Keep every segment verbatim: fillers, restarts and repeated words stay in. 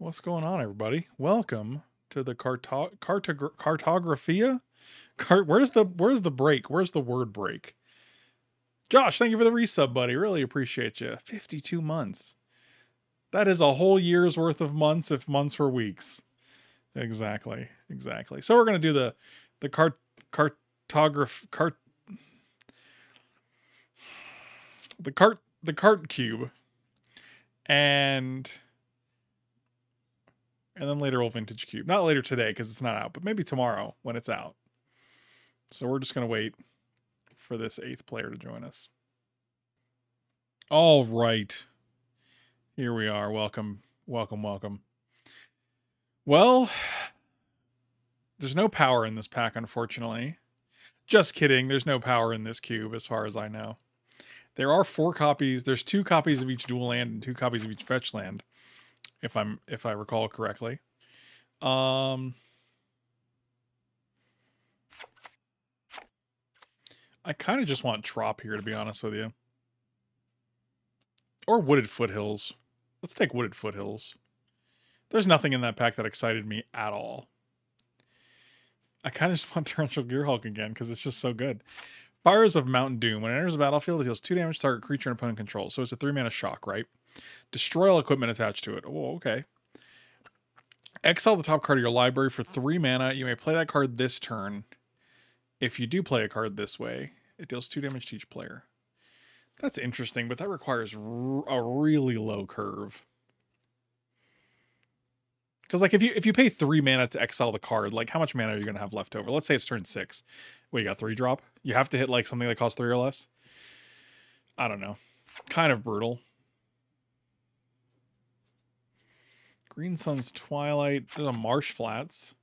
What's going on, everybody? Welcome to the carto cartogra cartographia. Car where's the where's the break? Where's the word break? Josh, thank you for the resub, buddy. Really appreciate you. fifty-two months. That is a whole year's worth of months if months were weeks. Exactly, exactly. So we're gonna do the the cart cartograph cart the cart the cart cube and. And then later we'll vintage cube. Not later today because it's not out, but maybe tomorrow when it's out. So we're just going to wait for this eighth player to join us. All right. Here we are. Welcome, welcome, welcome. Well, there's no power in this pack, unfortunately. Just kidding. There's no power in this cube as far as I know. There are four copies. There's two copies of each dual land and two copies of each fetch land. If I'm, if I recall correctly, um, I kind of just want Trop here, to be honest with you, or Wooded Foothills. Let's take Wooded Foothills. There's nothing in that pack that excited me at all. I kind of just want Torrential Gearhulk again, because it's just so good. Fires of Mountain Doom. When it enters the battlefield, it deals two damage to target creature and opponent controls. So it's a three mana shock, right? Destroy all equipment attached to it. Oh, okay. Exile the top card of your library for three mana. You may play that card this turn. If you do play a card this way, it deals two damage to each player. That's interesting, but that requires a really low curve. Because, like, if you if you pay three mana to exile the card, like, how much mana are you going to have left over? Let's say it's turn six. Well, you got three drop. You have to hit, like, something that costs three or less. I don't know. Kind of brutal. Green Sun's Twilight. There's a Marsh Flats.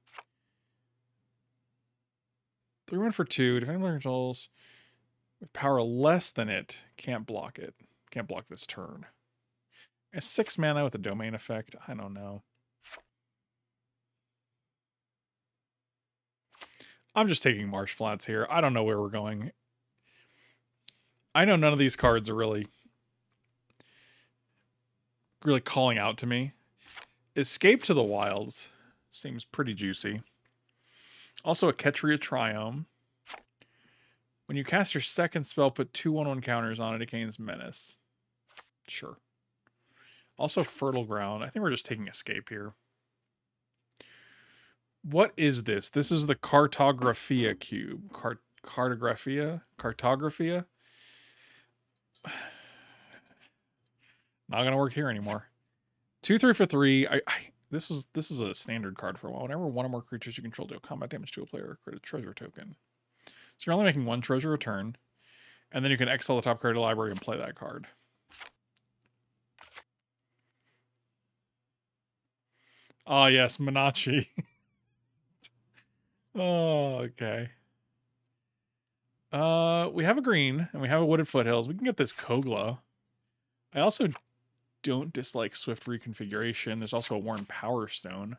three one for two. Defending player controls with power less than it. Can't block it. Can't block this turn. A six mana with a domain effect. I don't know. I'm just taking Marsh Flats here. I don't know where we're going. I know none of these cards are really, really calling out to me. Escape to the Wilds seems pretty juicy. Also a Ketria Triome. When you cast your second spell, put two one one counters on it. It gains menace. Sure. Also Fertile Ground. I think we're just taking Escape here. What is this? This is the Cartographia Cube. Cart Cartographia? Cartographia? Not going to work here anymore. Two, three for three. I, I this was this is a standard card for a while. Whenever one or more creatures you control deal combat damage to a player, or create a treasure token. So you're only making one treasure a turn, and then you can exile the top card of the library and play that card. Ah, yes, Menachi. Oh, okay. Uh, we have a green and we have a Wooded Foothills. We can get this Kogla. I also don't dislike Swift Reconfiguration. There's also a Warren Power Stone.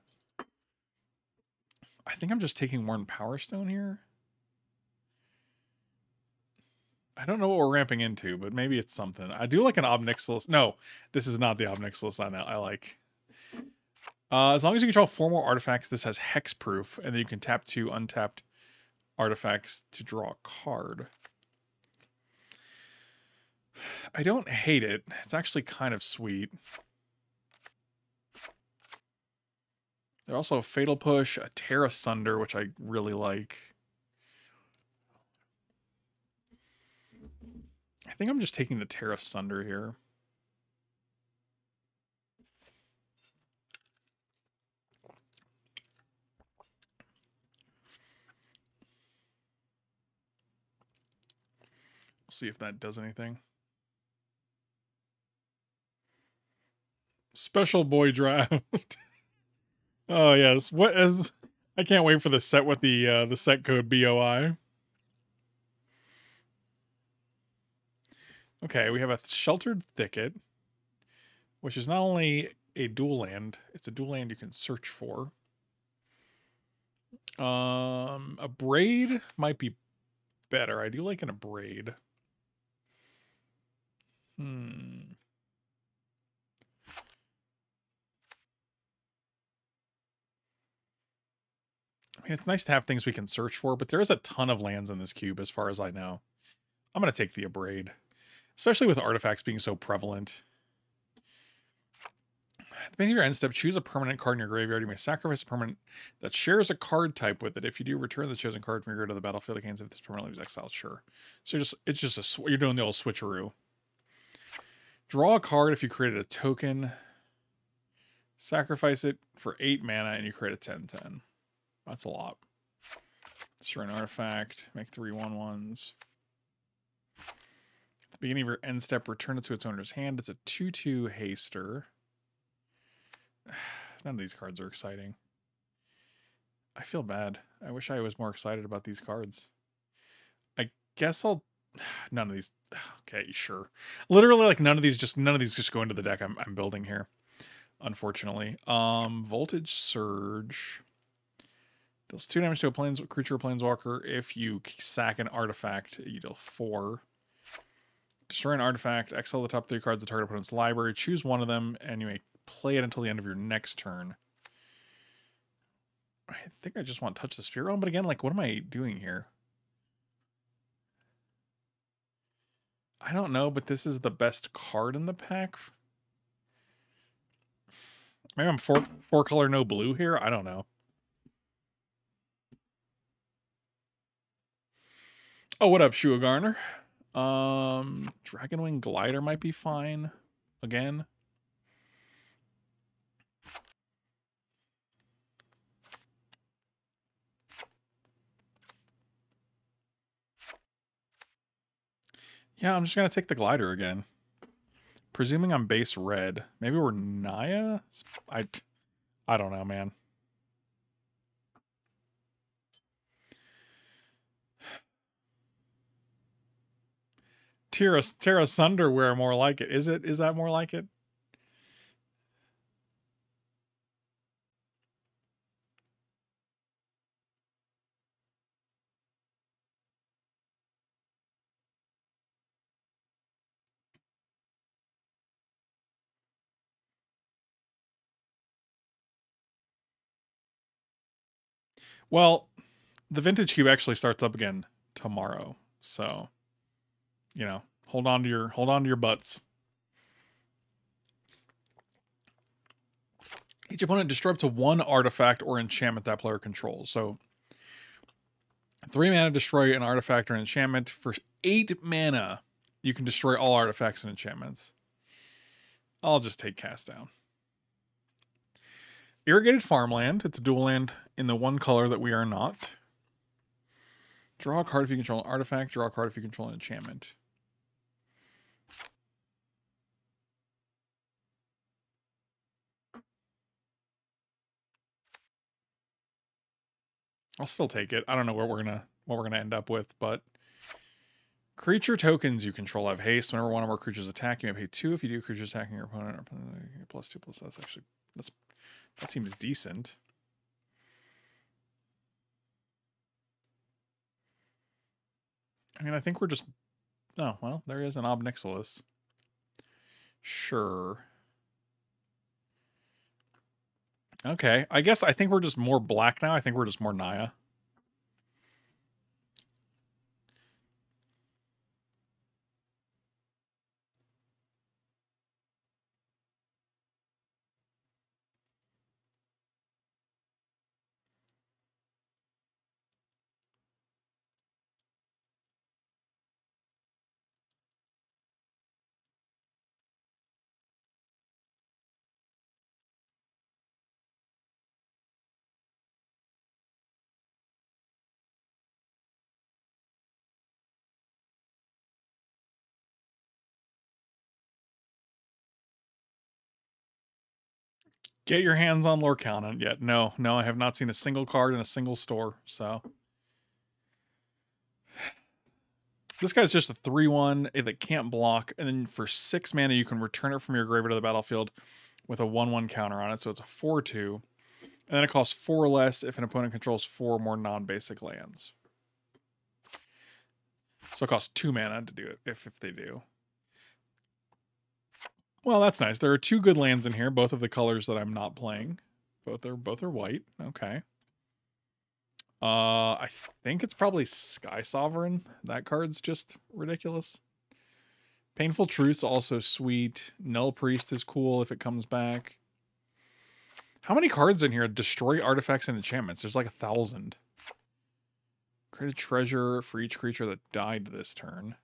I think I'm just taking Warren Power Stone here. I don't know what we're ramping into, but maybe it's something. I do like an Ob Nixilis. No, this is not the Ob Nixilis I, I like. Uh, as long as you control four more artifacts, this has hexproof, and then you can tap two untapped artifacts to draw a card. I don't hate it. It's actually kind of sweet. There's also a Fatal Push, a Terra Sunder, which I really like. I think I'm just taking the Terra Sunder here. We'll see if that does anything. Special boy draft. Oh yes, what is? I can't wait for the set with the uh, the set code B O I. Okay, we have a Sheltered Thicket, which is not only a dual land; it's a dual land you can search for. Um, a Abrade might be better. I do like an Abrade. Hmm. mean, it's nice to have things we can search for, but there is a ton of lands in this cube as far as I know. I'm going to take the Abrade, especially with artifacts being so prevalent. At the beginning of your end step, choose a permanent card in your graveyard. You may sacrifice a permanent that shares a card type with it. If you do, return the chosen card from your graveyard to the battlefield against if this permanently was exiled. Sure. So just it's just a sw you're doing the old switcheroo. Draw a card if you created a token. Sacrifice it for eight mana and you create a ten ten. That's a lot. Sure, an artifact. Make three one ones. At the beginning of your end step, return it to its owner's hand. It's a two two haster. None of these cards are exciting. I feel bad. I wish I was more excited about these cards. I guess I'll... None of these... Okay, sure. Literally, like, none of these just... None of these just go into the deck I'm, I'm building here. Unfortunately. Um, Voltage Surge. Deals two damage to a planes, creature or planeswalker. If you sack an artifact, you deal four. Destroy an artifact. Exile the top three cards of the target opponent's library. Choose one of them, and you may... play it until the end of your next turn. I think I just want to touch the Spirit Realm, but again, like, what am I doing here? I don't know, but this is the best card in the pack. Maybe I'm four, four color, no blue here. I don't know. Oh, what up, Shua Garner? Um, Dragonwing Glider might be fine. Again. Yeah, I'm just going to take the Glider again. Presuming I'm base red. Maybe we're Naya? I, I don't know, man. Terra, Terra Sunder, where more like it. Is it? Is that more like it? Well, the Vintage Cube actually starts up again tomorrow. So, you know, hold on to your hold on to your butts. Each opponent destroys up to one artifact or enchantment that player controls. So three mana, destroy an artifact or enchantment. For eight mana, you can destroy all artifacts and enchantments. I'll just take Cast Down. Irrigated Farmland. It's a dual land in the one color that we are not. Draw a card if you control an artifact. Draw a card if you control an enchantment. I'll still take it. I don't know what we're gonna what we're gonna end up with, but creature tokens you control have haste. Whenever one or more creatures attack, you may pay two. If you do, creatures attacking your opponent, plus two plus. That's actually that's. That seems decent. I mean, I think we're just... Oh, well, there is an Ob Nixilis. Sure. Okay, I guess I think we're just more black now. I think we're just more Naya. Get your hands on Lorcanon yet. No, no, I have not seen a single card in a single store, so. This guy's just a three one that can't block, and then for six mana, you can return it from your graveyard to the battlefield with a one one counter on it, so it's a four two. And then it costs four or less if an opponent controls four more non-basic lands. So it costs two mana to do it, if, if they do. Well, that's nice. There are two good lands in here, both of the colors that I'm not playing. Both are both are white. Okay. Uh, I think it's probably Sky Sovereign. That card's just ridiculous. Painful Truths also sweet. Null Priest is cool if it comes back. How many cards in here? Destroy artifacts and enchantments. There's like a thousand. Create a treasure for each creature that died this turn.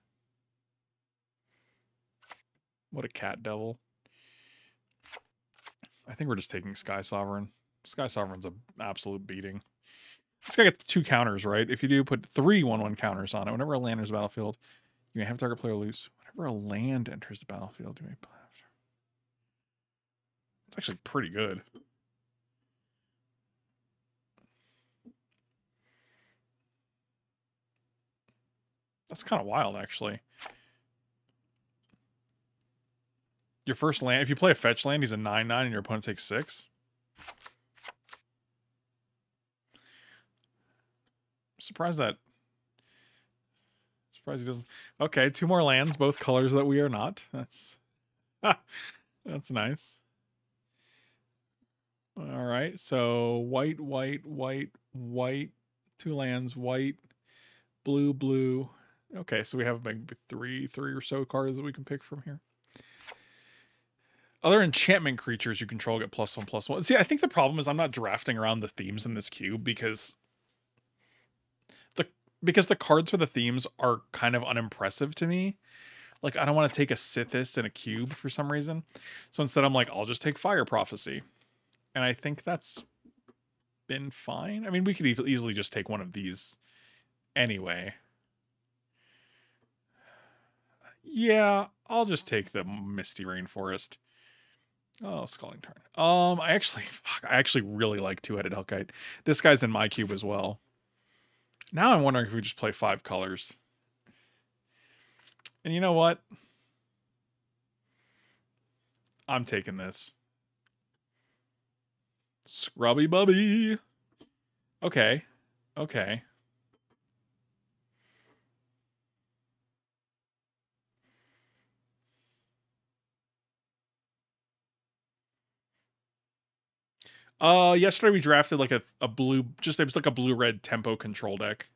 What a cat devil. I think we're just taking Sky Sovereign. Sky Sovereign's an absolute beating. This guy gets two counters, right? If you do, put three one one counters on it. Whenever a land enters the battlefield, you may have a target player loose. Whenever a land enters the battlefield, you may play after. It's actually pretty good. That's kind of wild, actually. Your first land, if you play a fetch land, he's a nine nine and your opponent takes six. Surprised that. Surprised he doesn't. Okay, two more lands, both colors that we are not. That's that's nice. All right, so white, white, white, white, two lands, white, blue, blue. Okay, so we have maybe three, three or so cards that we can pick from here. Other enchantment creatures you control get plus one, plus one. See, I think the problem is I'm not drafting around the themes in this cube because. Because the cards for the themes are kind of unimpressive to me. Like, I don't want to take a Sithis and a cube for some reason. So instead I'm like, I'll just take Fire Prophecy. And I think that's been fine. I mean, we could e easily just take one of these anyway. Yeah, I'll just take the Misty Rainforest. Oh, Scalding Tarn. Um, I actually, fuck, I actually really like Two-Headed Hellkite. This guy's in my cube as well. Now I'm wondering if we just play five colors. And you know what? I'm taking this. Scrubby Bubby. Okay. Okay. Uh, yesterday we drafted like a, a blue, just, it was like a blue red tempo control deck.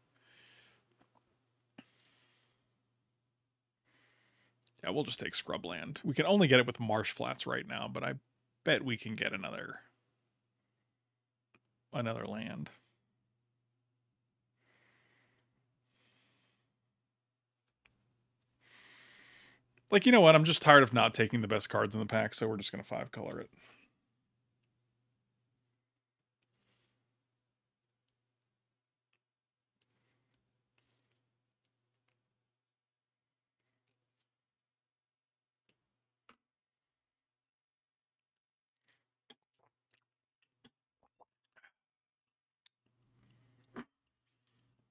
Yeah, we'll just take Scrubland. We can only get it with Marsh Flats right now, but I bet we can get another, another land. Like, you know what? I'm just tired of not taking the best cards in the pack. So we're just going to five color it.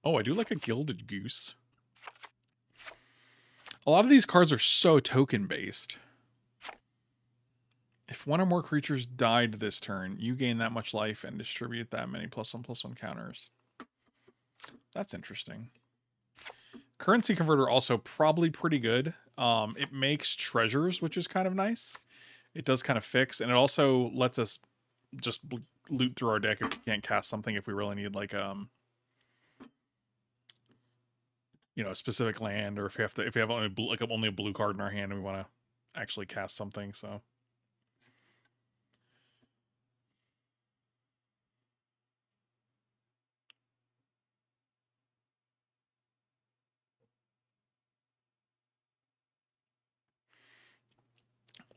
Oh, I do like a Gilded Goose. A lot of these cards are so token-based. If one or more creatures died this turn, you gain that much life and distribute that many plus one, plus one counters. That's interesting. Currency Converter also probably pretty good. Um, it makes treasures, which is kind of nice. It does kind of fix, and it also lets us just loot through our deck if we can't cast something, if we really need, like, um... you know, a specific land, or if we have to, if we have only blue, like only a blue card in our hand and we want to actually cast something. So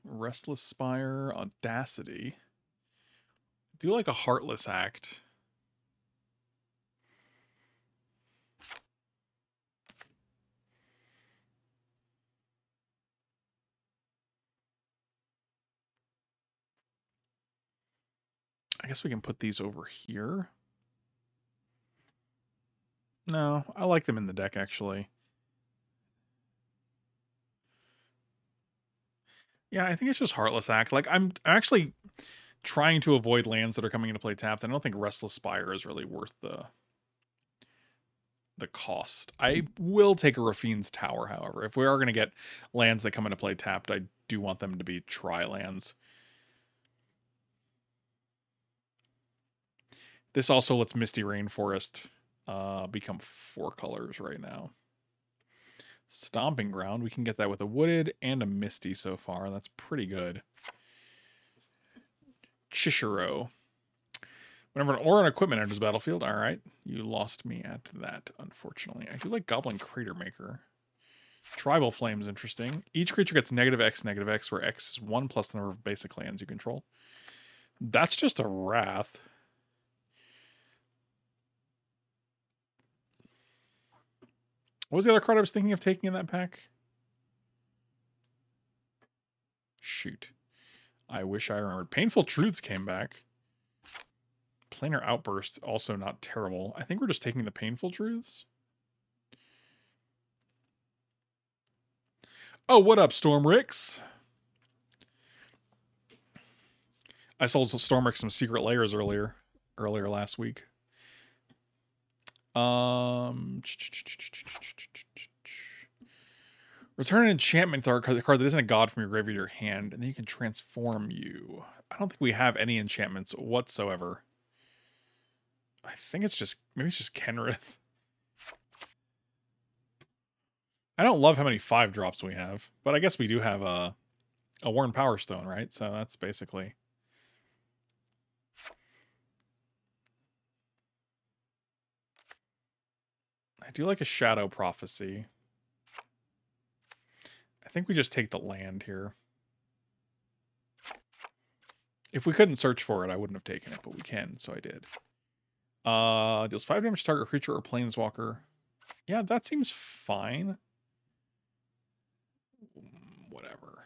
Restless Spire, Audacity. I do like a Heartless Act. I guess we can put these over here. No, I like them in the deck, actually. Yeah, I think it's just Heartless Act. Like, I'm actually trying to avoid lands that are coming into play tapped. I don't think Restless Spire is really worth the, the cost. I will take a Rafine's Tower, however. If we are going to get lands that come into play tapped, I do want them to be tri lands. This also lets Misty Rainforest uh, become four colors right now. Stomping Ground, we can get that with a Wooded and a Misty so far. That's pretty good. Chishiro. Whenever an aura and equipment enters the battlefield. All right. You lost me at that, unfortunately. I do like Goblin Crater Maker. Tribal Flame's interesting. Each creature gets negative X, negative X, where X is one plus the number of basic lands you control. That's just a Wrath. What was the other card I was thinking of taking in that pack? Shoot. I wish I remembered. Painful Truths came back. Planar Outburst, also not terrible. I think we're just taking the Painful Truths. Oh, what up, Stormrix? I sold Stormrix some secret layers earlier, earlier last week. Um, return an enchantment to our card, the card that isn't a god from your graveyard to your hand, and then you can transform you. I don't think we have any enchantments whatsoever. I think it's just, maybe it's just Kenrith. I don't love how many five drops we have, but I guess we do have a, a Warren Power Stone, right? So that's basically... I do like a Shadow Prophecy. I think we just take the land here. If we couldn't search for it, I wouldn't have taken it, but we can, so I did. Uh, deals five damage to target creature or planeswalker. Yeah, that seems fine. Whatever.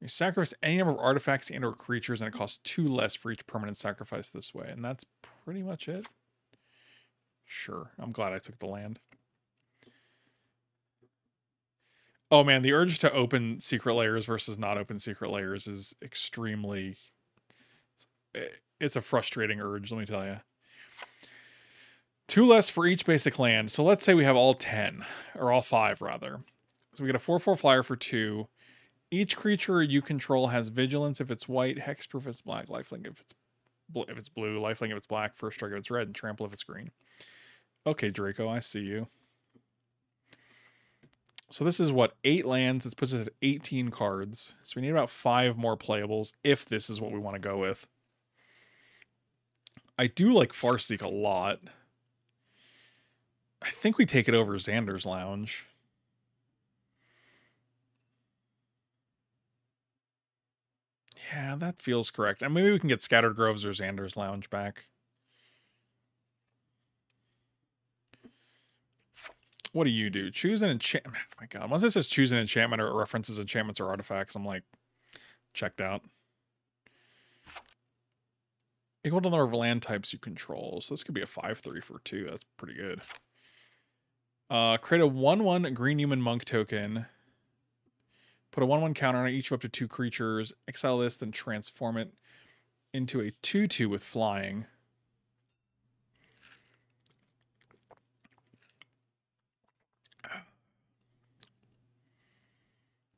You sacrifice any number of artifacts and or creatures, and it costs two less for each permanent sacrifice this way. And that's pretty much it. Sure. I'm glad I took the land. Oh man, the urge to open secret layers versus not open secret layers is extremely... It's a frustrating urge, let me tell you. Two less for each basic land. So let's say we have all ten, or all five rather. So we get a four four flyer for two. Each creature you control has vigilance if it's white, hexproof if it's black, lifelink if it's bl if it's blue, lifelink if it's black, first strike if it's red, and trample if it's green. Okay, Draco, I see you. So this is what, eight lands. This puts us at eighteen cards. So we need about five more playables if this is what we want to go with. I do like Farseek a lot. I think we take it over Xander's Lounge. Yeah, that feels correct. And maybe we can get Scattered Groves or Xander's Lounge back. What do you do? Choose an enchantment. Oh my God. Once it says choose an enchantment or it references enchantments or artifacts, I'm like, checked out. Equal to the number of land types you control. So this could be a five three for two. That's pretty good. Uh, create a one one green human monk token. Put a one one counter on each of up to two creatures. Exile this, then transform it into a two two with flying.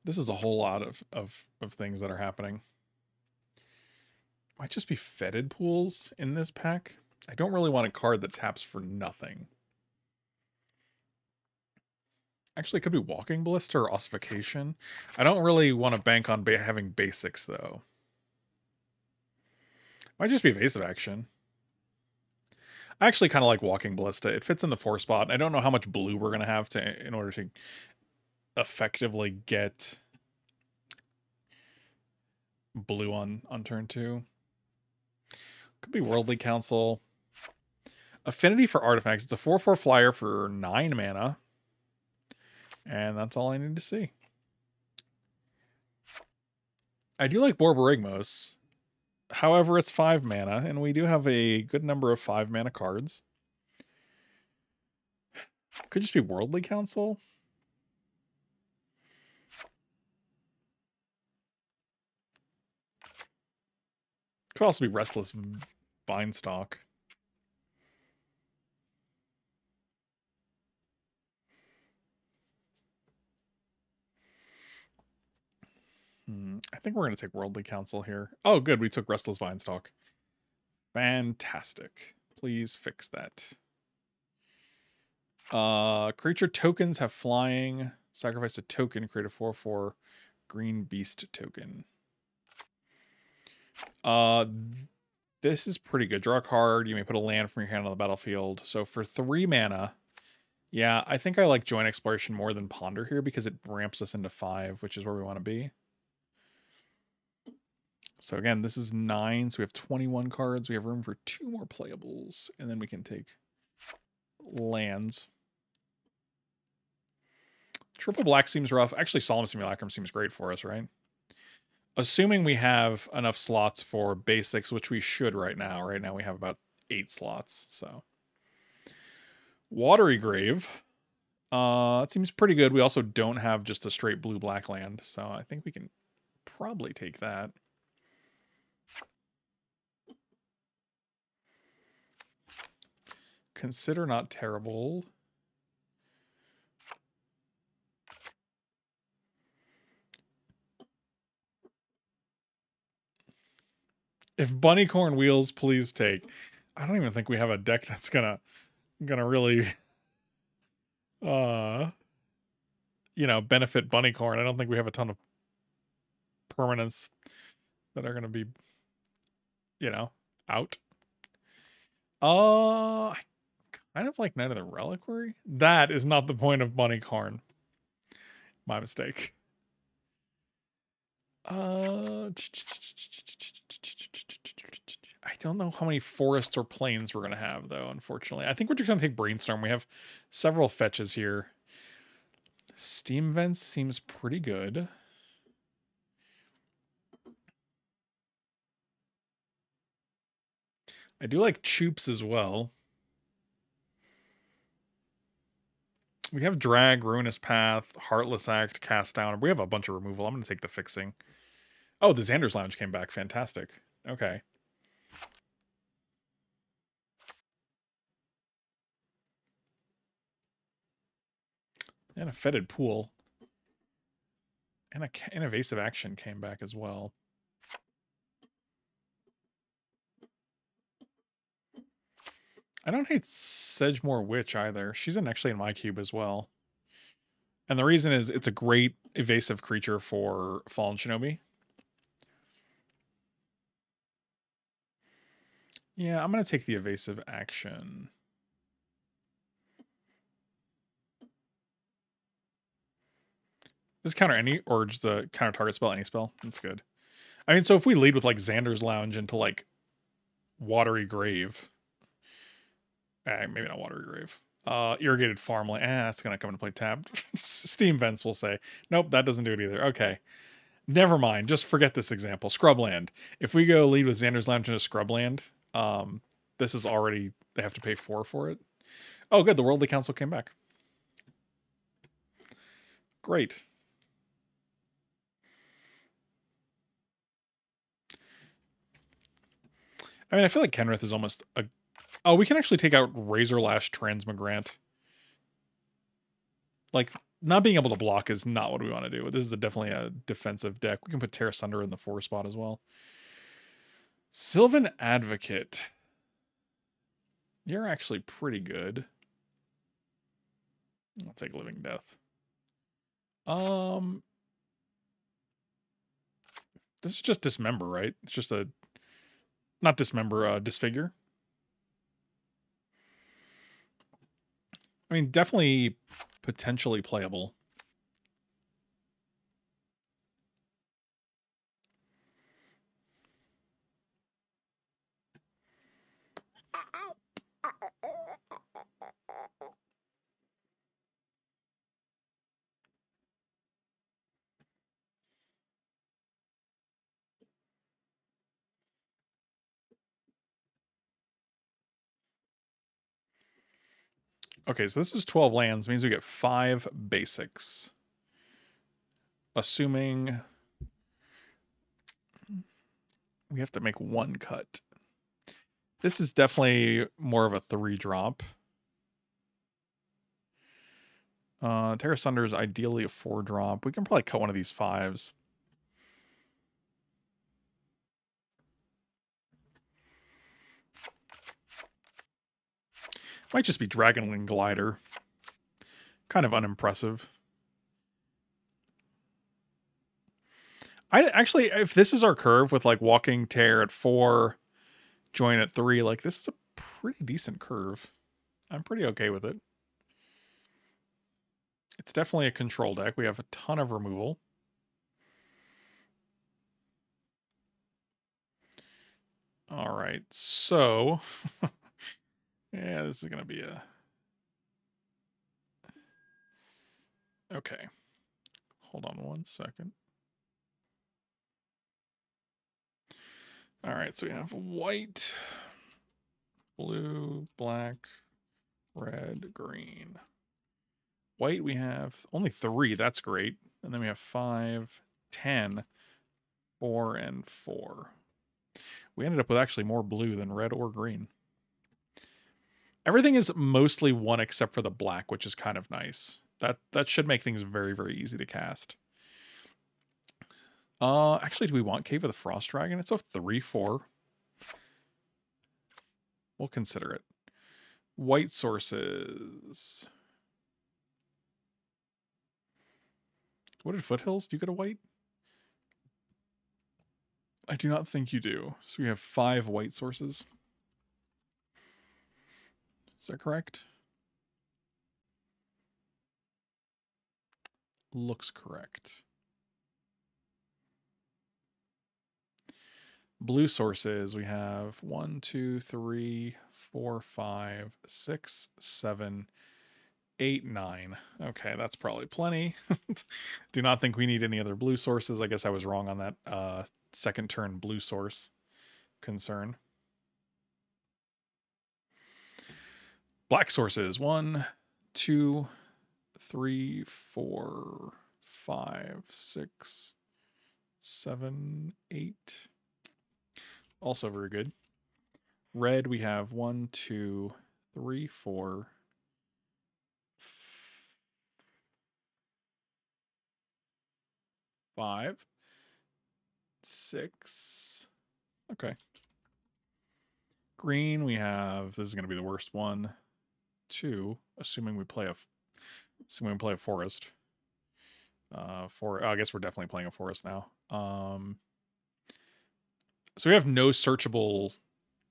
This is a whole lot of, of, of things that are happening. Might just be Fetid Pools in this pack. I don't really want a card that taps for nothing. Actually, it could be Walking Ballista or Ossification. I don't really want to bank on ba having basics, though. Might just be Evasive Action. I actually kind of like Walking Ballista. It fits in the four spot. I don't know how much blue we're going to have to in order to effectively get blue on, on turn two. Could be Worldly Council. Affinity for Artifacts. It's a four four flyer for nine mana. And that's all I need to see. I do like Borborygmos. However, it's five mana, and we do have a good number of five mana cards. Could just be Worldly Council. Could also be Restless Vinestock. I think we're going to take Worldly Council here. Oh, good. We took Restless Vinestock. Fantastic. Please fix that. Uh, creature tokens have flying. Sacrifice a token, create a four four green beast token. Uh, this is pretty good. Draw a card. You may put a land from your hand on the battlefield. So for three mana, yeah, I think I like Joint Exploration more than Ponder here because it ramps us into five, which is where we want to be. So again, this is nine, so we have twenty-one cards. We have room for two more playables, and then we can take lands. Triple black seems rough. Actually, Solemn Simulacrum seems great for us, right? Assuming we have enough slots for basics, which we should right now. Right now we have about eight slots, so. Watery Grave. Uh, that seems pretty good. We also don't have just a straight blue-black land, so I think we can probably take that. Consider not terrible. If Bunnycorn wheels, please take. I don't even think we have a deck that's gonna gonna really uh you know benefit Bunnycorn. I don't think we have a ton of permanents that are gonna be you know out. Uh I kind of like Knight of the Reliquary. That is not the point of Bunnycorn. My mistake. Uh I don't know how many forests or plains we're going to have, though, unfortunately. I think we're just going to take Brainstorm. We have several fetches here. Steam Vents seems pretty good. I do like Choops as well. We have Drag, Ruinous Path, Heartless Act, Cast Down. We have a bunch of removal. I'm going to take the Fixing. Oh, the Xander's Lounge came back. Fantastic. Okay. And a Fetid Pool. And a, an Evasive Action came back as well. I don't hate Sedgemoor Witch either. She's in actually in my cube as well. And the reason is it's a great evasive creature for Fallen Shinobi. Yeah, I'm going to take the Evasive Action. Does counter any, or just the counter target spell, any spell? That's good. I mean, so if we lead with like Xander's Lounge into like Watery Grave, eh, maybe not Watery Grave, uh, Irrigated Farmland, eh, that's going to come into play tapped. Steam Vents will say, nope, that doesn't do it either. Okay. Never mind. Just forget this example. Scrubland. If we go lead with Xander's Lounge into Scrubland, um, this is already, they have to pay four for it. Oh, good. The Worldly Council came back. Great. I mean, I feel like Kenrith is almost a... Oh, we can actually take out Razorlash Transmigrant. Like, not being able to block is not what we want to do. This is a, definitely a defensive deck. We can put Terra Sunder in the four spot as well. Sylvan Advocate. You're actually pretty good. I'll take Living Death. Um, This is just Dismember, right? It's just a... Not Dismember, uh, Disfigure. I mean, definitely potentially playable. Okay, so this is twelve lands. Means we get five basics. Assuming we have to make one cut. This is definitely more of a three drop. Uh, Terra Sunder is ideally a four drop. We can probably cut one of these fives. Might just be Dragonwing Glider. Kind of unimpressive. I actually, if this is our curve with like Walking Tear at four, Join at three, like this is a pretty decent curve. I'm pretty okay with it. It's definitely a control deck. We have a ton of removal. All right, so yeah, this is gonna be a okay. Hold on one second. All right, so we have white, blue, black, red, green. White, we have only three. That's great. And then we have five, ten, four, and four. We ended up with actually more blue than red or green. Everything is mostly one except for the black, which is kind of nice. That that should make things very, very easy to cast. Uh, actually, do we want Cave of the Frost Dragon? It's a three four. We'll consider it. White sources. Wooded Foothills? Do you get a white? I do not think you do. So we have five white sources. Is that correct? Looks correct. Blue sources, we have one, two, three, four, five, six, seven, eight, nine. Okay, that's probably plenty. Do not think we need any other blue sources. I guess I was wrong on that uh, second turn blue source concern. Black sources, one, two, three, four, five, six, seven, eight. Also very good. Red, we have one, two, three, four, five, six. Okay. Green, we have, this is going to be the worst one, two, assuming we play a, assuming we play a forest. Uh, for, oh, I guess we're definitely playing a forest now. Um, So we have no searchable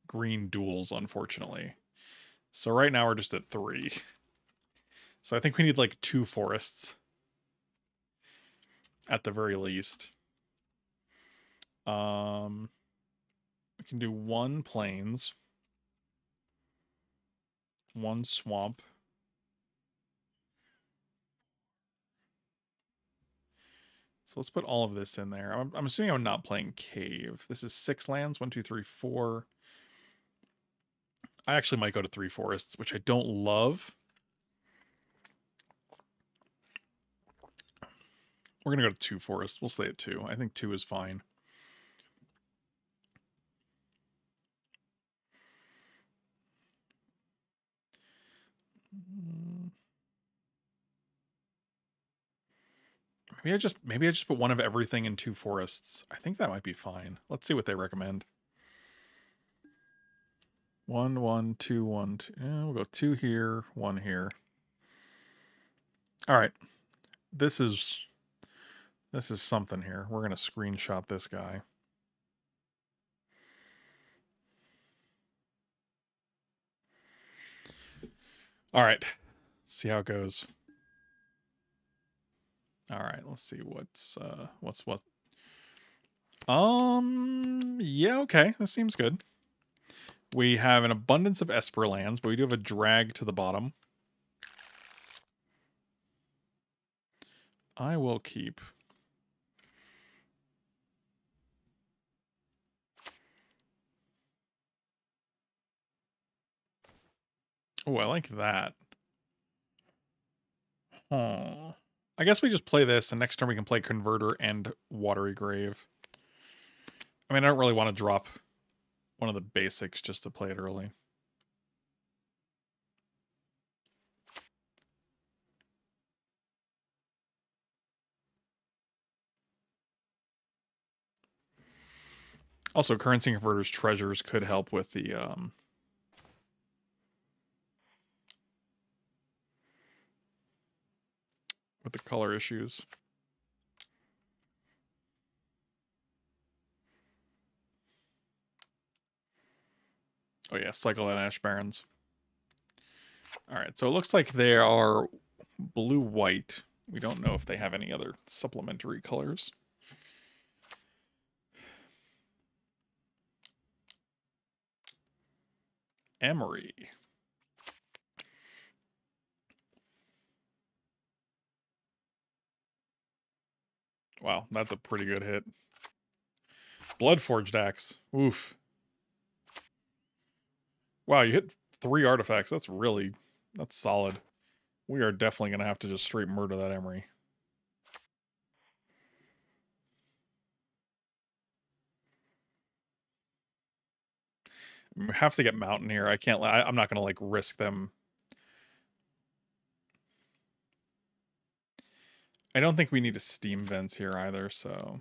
green duels, unfortunately. So right now we're just at three. So I think we need like two forests at the very least. Um, we can do one plains, one swamp, so let's put all of this in there. I'm, I'm assuming I'm not playing cave. This is six lands. One, two, three, four. I actually might go to three forests, which I don't love. We're going to go to two forests. We'll stay at two. I think two is fine. Maybe I just maybe I just put one of everything in two forests. I think that might be fine. Let's see what they recommend. One, one, two, one, two. Yeah, we'll go two here, one here. All right. This is this is something here. We're gonna screenshot this guy. All right. Let's see how it goes. All right, let's see what's uh what's what. Um yeah, okay, that seems good. We have an abundance of Esper lands, but we do have a drag to the bottom. I will keep. Oh, I like that. Huh. I guess we just play this, and next turn we can play Converter and Watery Grave. I mean, I don't really want to drop one of the basics just to play it early. Also, Currency Converter's Treasures could help with the um, with the color issues. Oh yeah, Cycle and Ash Barrens. Alright, so it looks like they are blue-white. We don't know if they have any other supplementary colors. Emery. Wow, that's a pretty good hit. Bloodforged Axe. Oof. Wow, you hit three artifacts. That's really, that's solid. We are definitely going to have to just straight murder that Emery. We have to get Mountaineer. I can't, I, I'm not going to like risk them. I don't think we need a Steam Vents here either, so.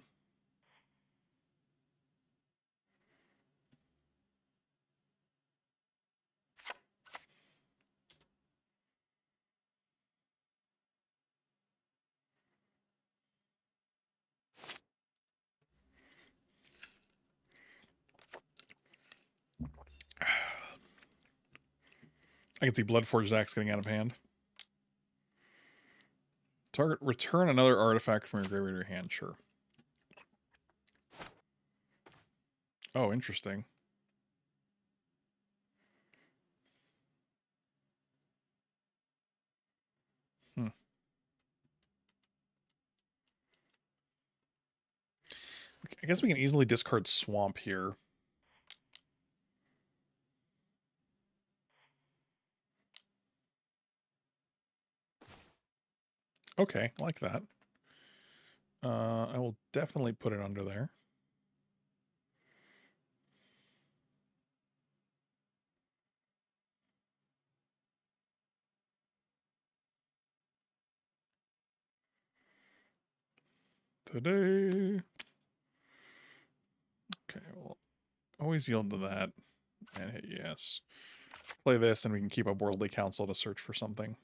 I can see Bloodforged Axe getting out of hand. Target, return another artifact from your graveyard to your hand, sure. Oh, interesting. Hmm. I guess we can easily discard Swamp here. Okay, like that. Uh, I will definitely put it under there. Today. Okay, well, always yield to that and hit yes. Play this and we can keep up Worldly Council to search for something.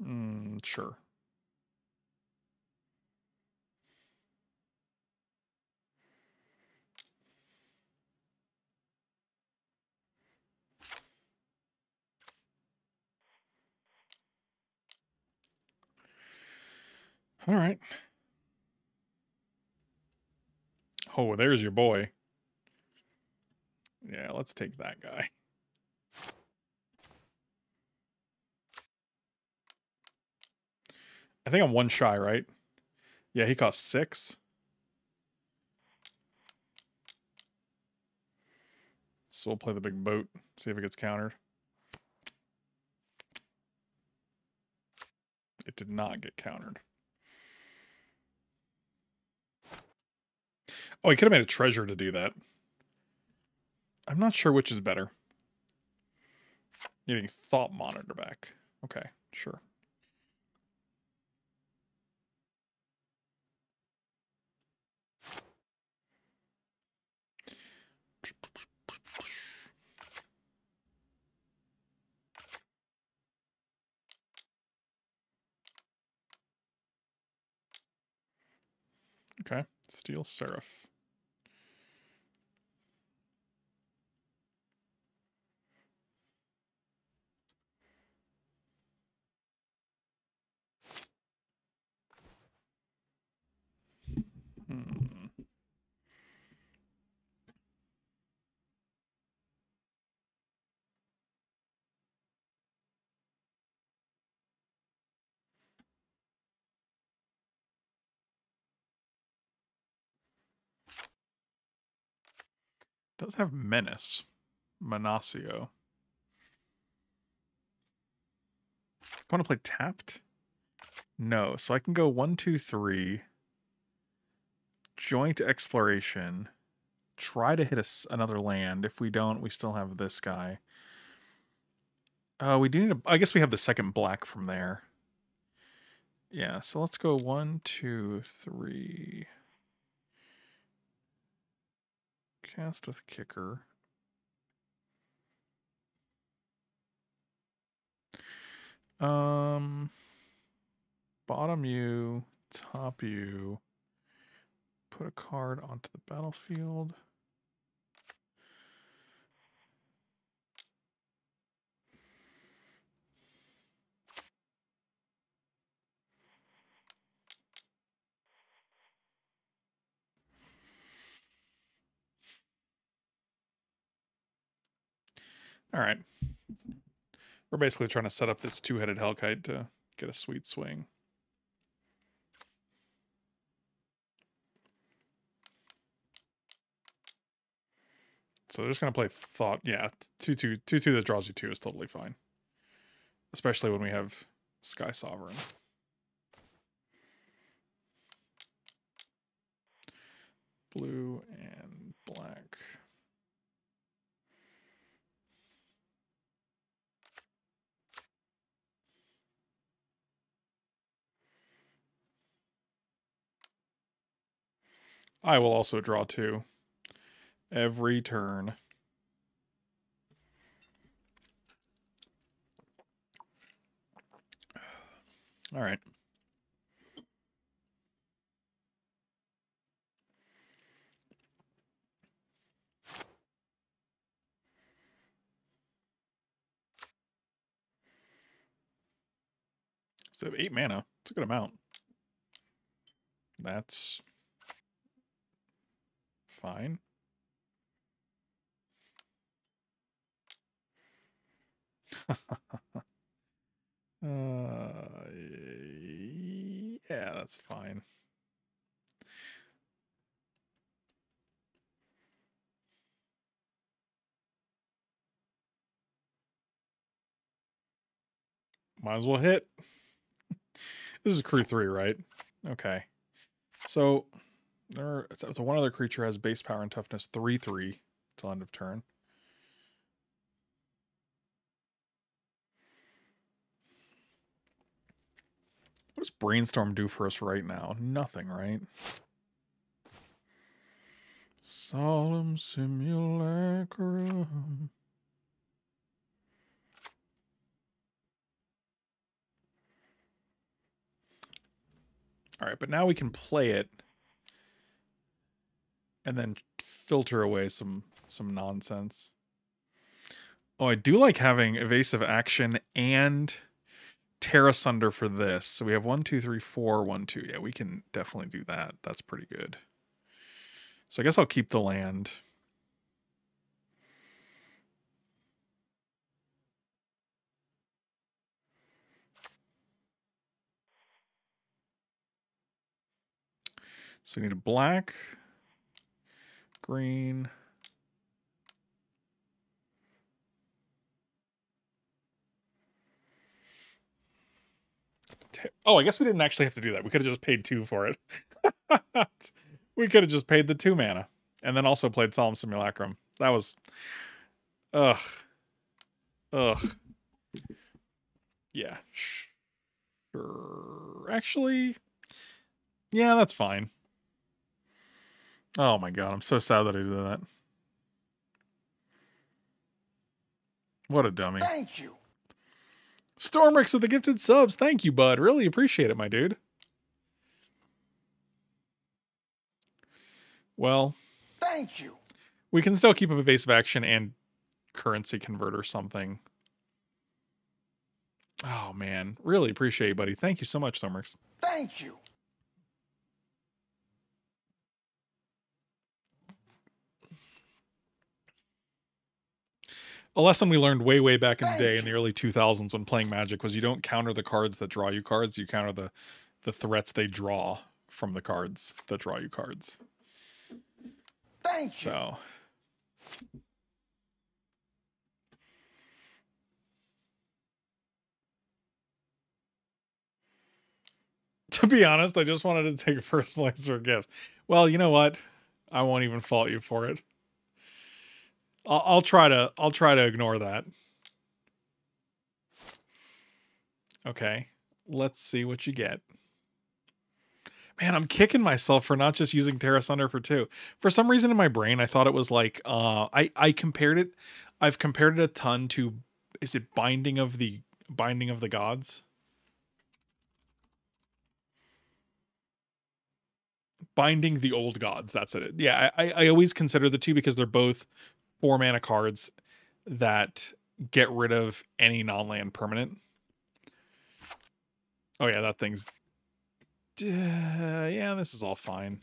Mm, sure. All right. Oh, there's your boy. Yeah, let's take that guy. I think I'm one shy, right? Yeah, he costs six. So we'll play the big boat, see if it gets countered. It did not get countered. Oh, he could have made a treasure to do that. I'm not sure which is better. Getting Thought Monitor back. Okay, sure. Okay, Steel Seraph. Hmm. Does have Menace, Menasio. I want to play tapped? No, so I can go one, two, three. Joint Exploration. Try to hit a, another land. If we don't, we still have this guy. Uh, we do need. A, I guess we have the second black from there. Yeah, so let's go one, two, three. Cast with kicker. Um, bottom U, top U. Put a card onto the battlefield. All right. We're basically trying to set up this two-headed Hellkite to get a sweet swing. So they're just going to play Thought. Yeah, two two, two two that draws you two is totally fine. Especially when we have Sky Sovereign. Blue and black. I will also draw two every turn. All right. So eight mana. It's a good amount. That's fine. uh, yeah, that's fine. Might as well hit. This is crew three, right? Okay. So There, so one other creature has base power and toughness three three till end of turn. What does Brainstorm do for us right now? Nothing, right? Solemn Simulacrum. All right, but now we can play it. And then filter away some some nonsense. Oh, I do like having Evasive Action and Terra Sunder for this. So we have one, two, three, four, one, two. Yeah, we can definitely do that. That's pretty good. So I guess I'll keep the land. So we need a black. Green. Oh, I guess we didn't actually have to do that. We could have just paid two for it. We could have just paid the two mana and then also played Solemn Simulacrum. That was, ugh, ugh. Yeah, sure. Actually, yeah, that's fine. Oh my god, I'm so sad that I did that. What a dummy. Thank you. Stormrix with the gifted subs. Thank you, bud. Really appreciate it, my dude. Well. Thank you. We can still keep up Evasive Action and Currency Converter something. Oh man. Really appreciate it, buddy. Thank you so much, Stormrix. Thank you. A lesson we learned way, way back in the day in the early two thousands when playing Magic was you don't counter the cards that draw you cards. You counter the, the threats they draw from the cards that draw you cards. Thank you. So. To be honest, I just wanted to take a personalized for gifts. Well, you know what? I won't even fault you for it. I'll, I'll try to, I'll try to ignore that. Okay. Let's see what you get. Man, I'm kicking myself for not just using Terra Sunder for two. For some reason in my brain, I thought it was like, uh, I, I compared it. I've compared it a ton to, is it Binding of the Binding of the Gods? Binding the Old Gods. That's it. Yeah. I, I always consider the two because they're both four mana cards that get rid of any non-land permanent. Oh yeah. That thing's, Uh, yeah, this is all fine.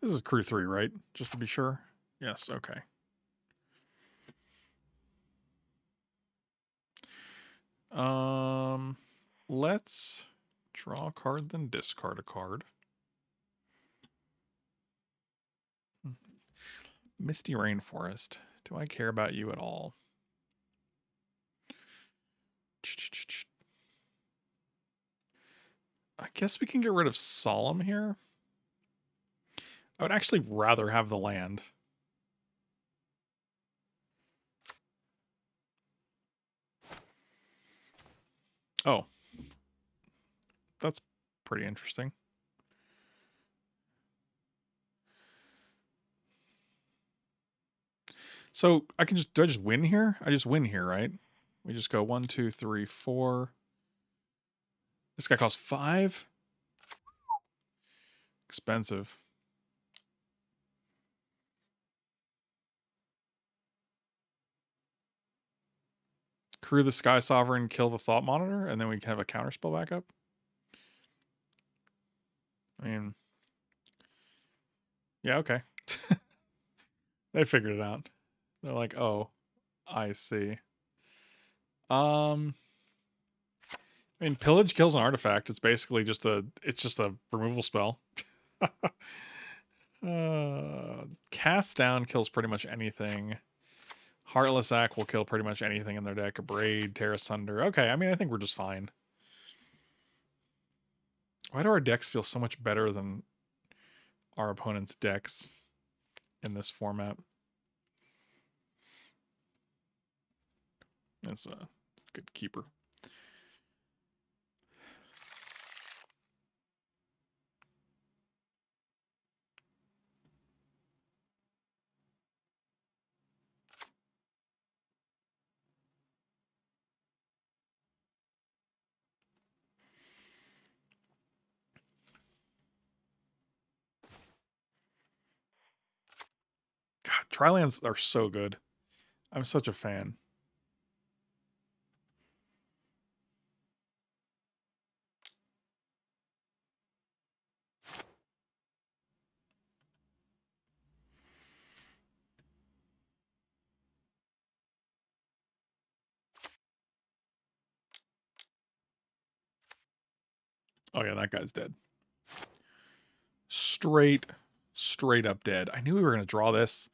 This is crew three, right? Just to be sure. Yes. Okay. Um, let's draw a card, then discard a card. Misty Rainforest. Do I care about you at all? I guess we can get rid of Solemn here. I would actually rather have the land. Oh. That's pretty interesting. So I can just, do I just win here? I just win here, right? We just go one, two, three, four. This guy costs five. Expensive. Crew the Sky Sovereign, kill the Thought Monitor, and then we can have a counterspell back up. I mean, yeah, okay. They figured it out. They're like, oh, I see. Um, I mean, pillage kills an artifact. It's basically just a, it's just a removal spell. uh, Cast Down kills pretty much anything. Heartless Act will kill pretty much anything in their deck. Abrade, Terra Sunder. Okay, I mean, I think we're just fine. Why do our decks feel so much better than our opponent's decks in this format? That's a good keeper. Trilands are so good. I'm such a fan. Oh yeah, that guy's dead. Straight straight up dead. I knew we were going to draw this,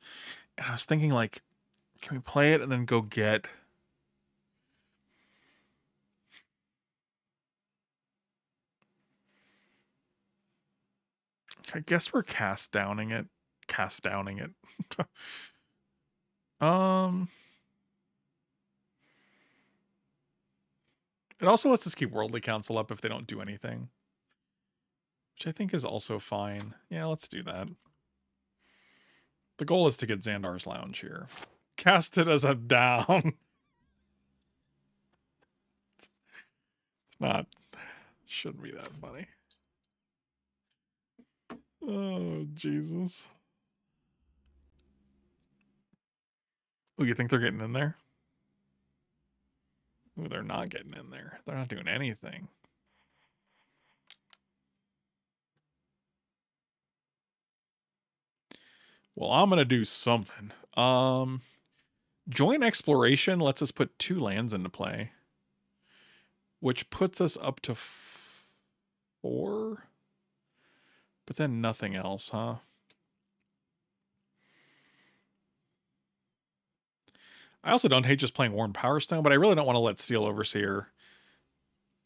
and I was thinking, like, can we play it and then go get I guess we're cast downing it cast downing it um it also lets us keep Worldly Council up if they don't do anything, which I think is also fine. Yeah, let's do that. The goal is to get Xander's Lounge here. Cast it as a down. It's not. Shouldn't be that funny. Oh, Jesus. Oh, you think they're getting in there? Oh, they're not getting in there. They're not doing anything. Well, I'm going to do something. Um, Joint Exploration lets us put two lands into play, which puts us up to four, but then nothing else, huh? I also don't hate just playing Warren Power Stone, but I really don't want to let Steel Overseer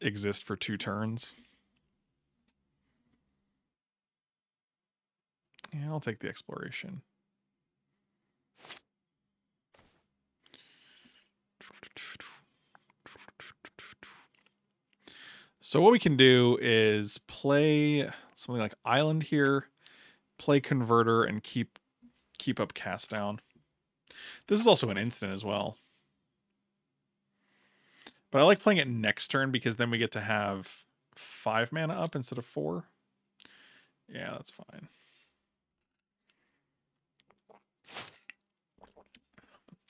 exist for two turns. Yeah, I'll take the exploration. So what we can do is play something like Island here, play Converter, and keep keep up Cast Down. This is also an instant as well. But I like playing it next turn because then we get to have five mana up instead of four. Yeah, that's fine.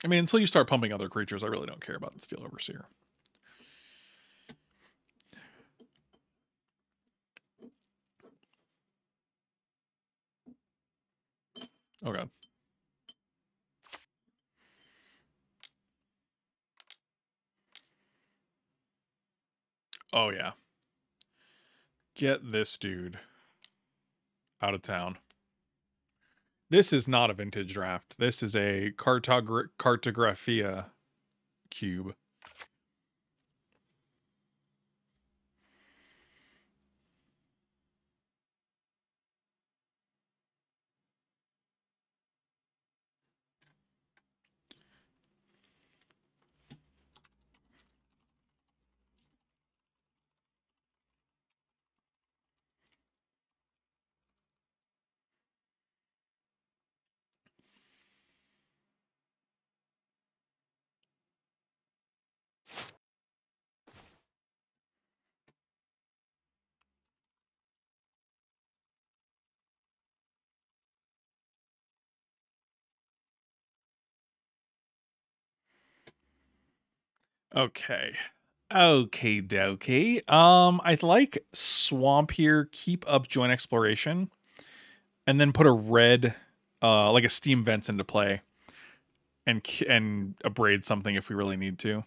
I mean, until you start pumping other creatures, I really don't care about the Steel Overseer. Oh, God. Oh, yeah. Get this dude out of town. This is not a vintage draft. This is a cartogra- Cartographia Cube. Okay. Okay, dokie. Um, I'd like Swamp here, keep up Joint Exploration, and then put a red, uh, like a Steam Vents into play, and and abrade something if we really need to.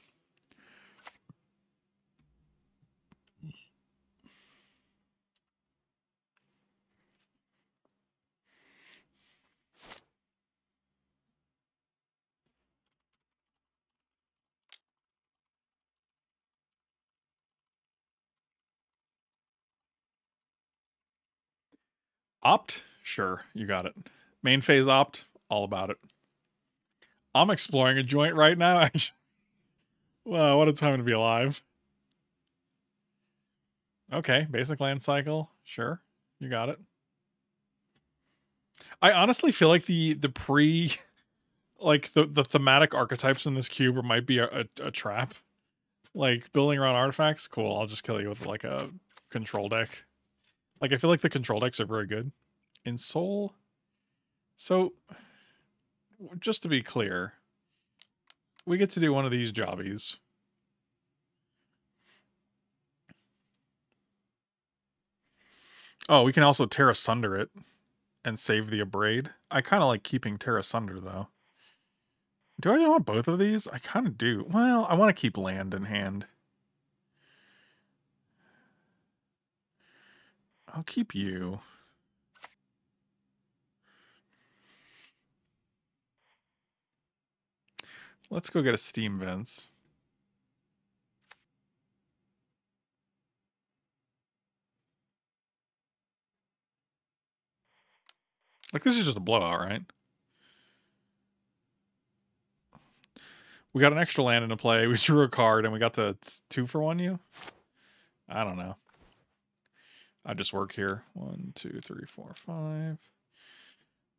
Opt? Sure, you got it. Main phase opt, all about it. I'm exploring a joint right now. Actually. Wow, what a time to be alive. Okay, basic land cycle. Sure, you got it. I honestly feel like the the pre, like the, the thematic archetypes in this cube might be a, a, a trap. Like building around artifacts? Cool, I'll just kill you with like a control deck. Like, I feel like the control decks are very good in Soul. So, just to be clear, we get to do one of these jobbies. Oh, we can also Terra Sunder it and save the Abrade. I kind of like keeping Terra Sunder, though. Do I want both of these? I kind of do. Well, I want to keep land in hand. I'll keep you. Let's go get a Steam Vents. Like, this is just a blowout, right? We got an extra land into play. We drew a card and we got to two for one you? I don't know. I just work here. One, two, three, four, five.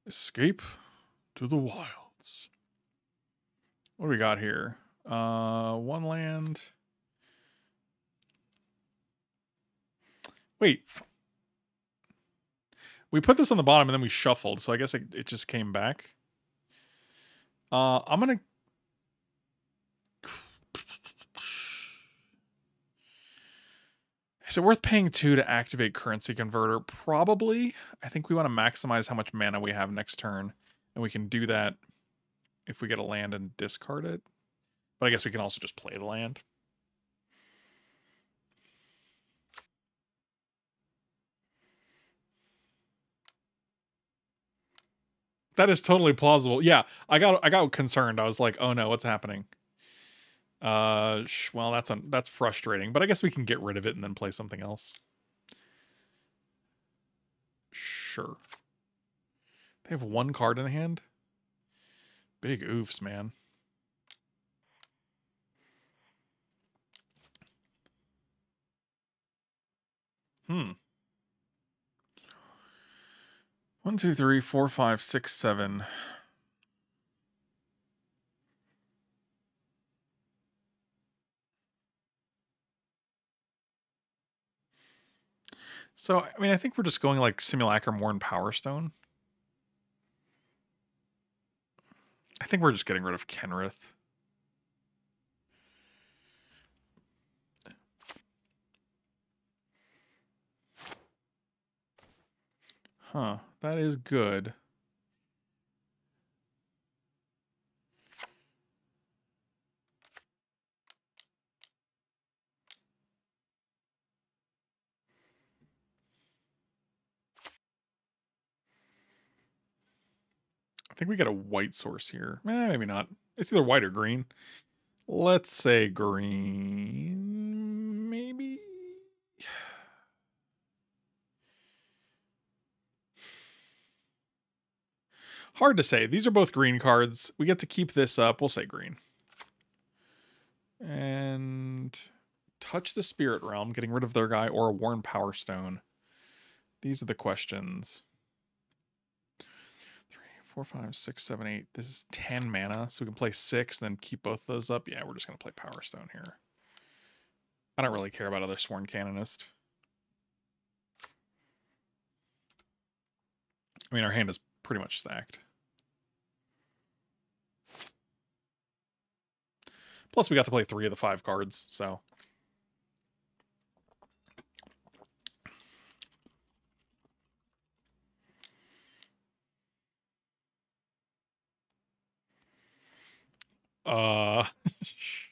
Escape to the Wilds. What do we got here? Uh, one land. Wait. We put this on the bottom and then we shuffled, so I guess it, it just came back. Uh, I'm going to... Is it worth paying two to activate Currency Converter? Probably. I think we want to maximize how much mana we have next turn. And we can do that if we get a land and discard it. But I guess we can also just play the land. That is totally plausible. Yeah, I got I got concerned. I was like, oh no, what's happening? Uh, sh well, that's un that's frustrating, but I guess we can get rid of it and then play something else. Sure. They have one card in hand? Big oofs, man. Hmm. One, two, three, four, five, six, seven. So, I mean, I think we're just going like Simulacrum, Warren Power Stone. I think we're just getting rid of Kenrith. Huh, that is good. I think we got a white source here. Eh, maybe not. It's either white or green. Let's say green, maybe. Hard to say. These are both green cards. We get to keep this up. We'll say green. And touch the Spirit Realm, getting rid of their guy, or a Warren Power Stone. These are the questions. Four, five, six, seven, eight. This is ten mana, so we can play six, then keep both of those up. Yeah, we're just gonna play Power Stone here. I don't really care about other Sworn Canonist. I mean, our hand is pretty much stacked. Plus, we got to play three of the five cards, so. Uh,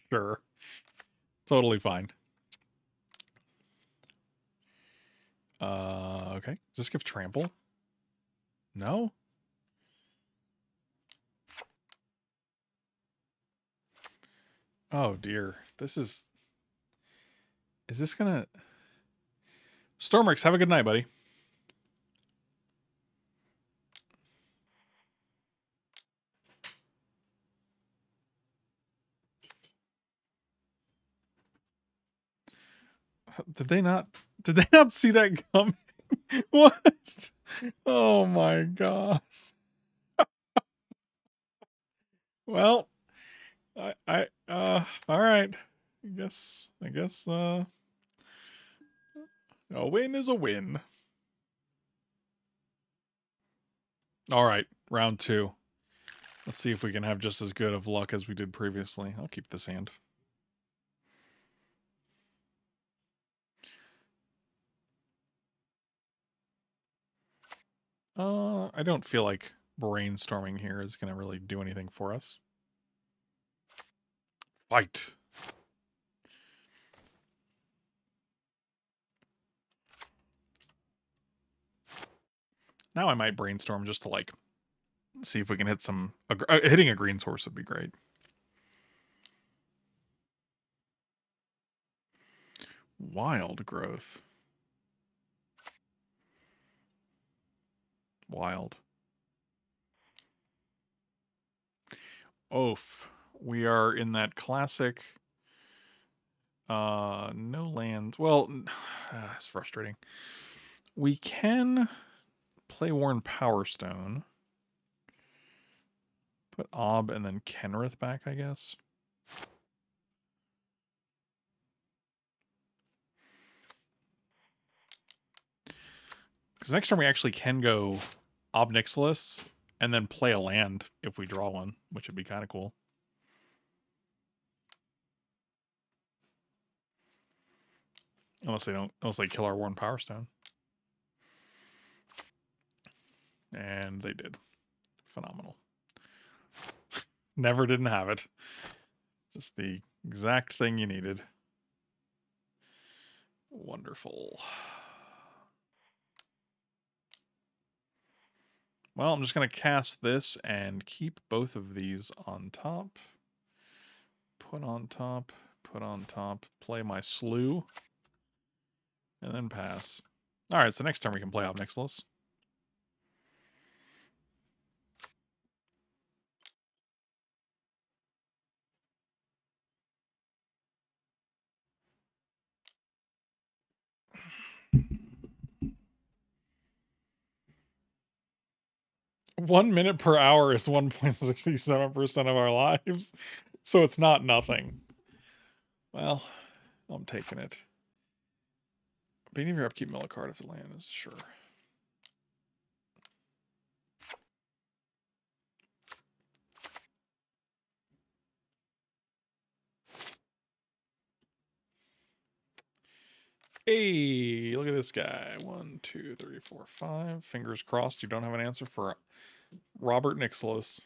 sure. Totally fine. Uh, okay. Does this give trample? No? Oh, dear. This is... Is this gonna... Stormrex, have a good night, buddy. Did they not? Did they not see that coming? What? Oh my gosh! Well, I, I, uh, all right. I guess, I guess, uh, a win is a win. All right, round two. Let's see if we can have just as good of luck as we did previously. I'll keep this hand. Uh, I don't feel like brainstorming here is going to really do anything for us. Fight. Now I might brainstorm just to like see if we can hit some... Uh, hitting a green source would be great. Wild growth. Wild. Oof. We are in that classic uh no lands. Well, uh, it's frustrating. We can play Warren Power Stone. Put Ob and then Kenrith back, I guess. Because next turn we actually can go Ob Nixilis and then play a land if we draw one, which would be kind of cool. Unless they don't, unless they kill our Warren Power Stone. And they did. Phenomenal. Never didn't have it. Just the exact thing you needed. Wonderful. Well, I'm just going to cast this and keep both of these on top. Put on top, put on top, play my slew, and then pass. All right, so next turn we can play Ob Nixilis. one minute per hour is one point six seven percent of our lives, so it's not nothing. Well, I'm taking it. Beginning of your upkeep, mill a card if the land is sure. Hey, look at this guy. One, two, three, four, five. Fingers crossed you don't have an answer for Robert Nixilis.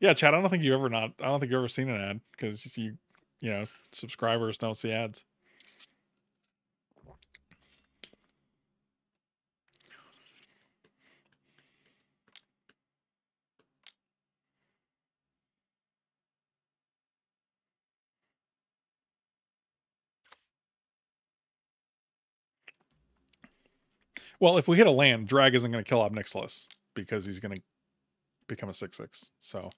Yeah, Chad, I don't think you've ever not I don't think you've ever seen an ad because you you know, subscribers don't see ads. Well, if we hit a land, drag isn't going to kill Ob Nixilis because he's going to become a six six. So,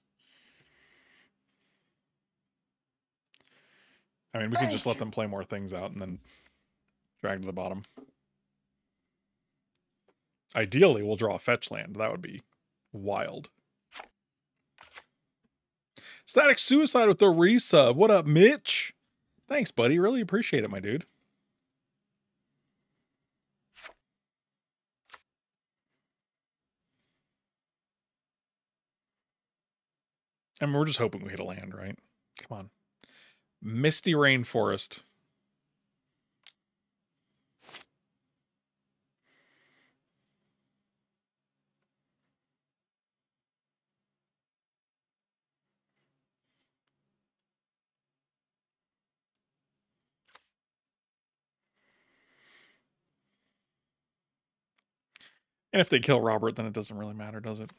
I mean, we can just let them play more things out and then drag to the bottom. Ideally, we'll draw a fetch land. That would be wild. Static Suicide with the resub. What up, Mitch? Thanks, buddy. Really appreciate it, my dude. I mean, we're just hoping we hit a land, right? Come on. Misty Rainforest. And if they kill Robert, then it doesn't really matter, does it?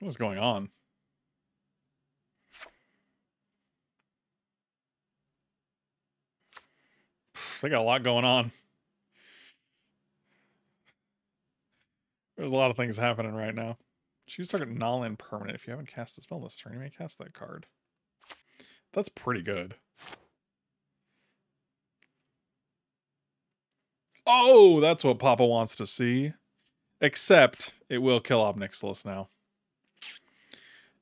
What's going on? They got a lot going on. There's a lot of things happening right now. Choose target non-land permanent. If you haven't cast the spell this turn, you may cast that card. That's pretty good. Oh, that's what Papa wants to see. Except it will kill Ob Nixilis now.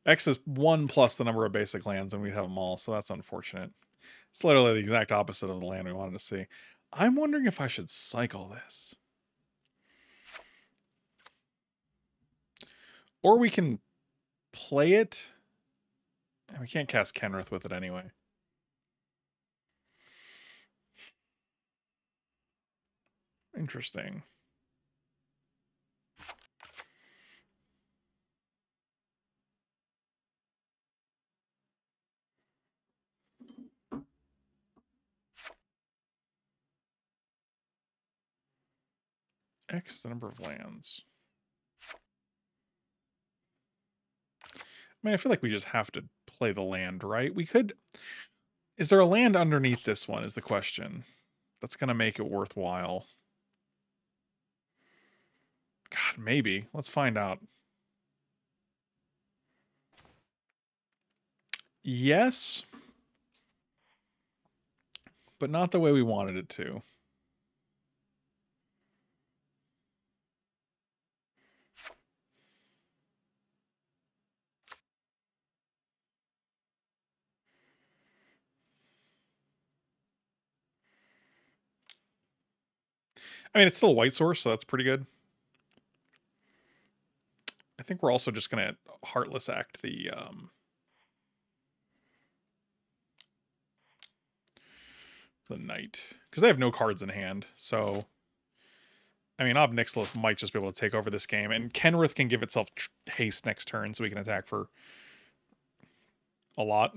X is one plus the number of basic lands, and we have them all, so that's unfortunate. It's literally the exact opposite of the land we wanted to see. I'm wondering if I should cycle this. Or we can play it. And we can't cast Kenrith with it anyway. Interesting. X the number of lands. I mean, I feel like we just have to play the land, right? We could... Is there a land underneath this one is the question. That's going to make it worthwhile. God, maybe. Let's find out. Yes. But not the way we wanted it to. I mean, it's still a white source, so that's pretty good. I think we're also just going to Heartless Act the... Um, the Knight. Because they have no cards in hand, so... I mean, Ob Nixilis might just be able to take over this game, and Kenrith can give itself haste next turn, so we can attack for a lot.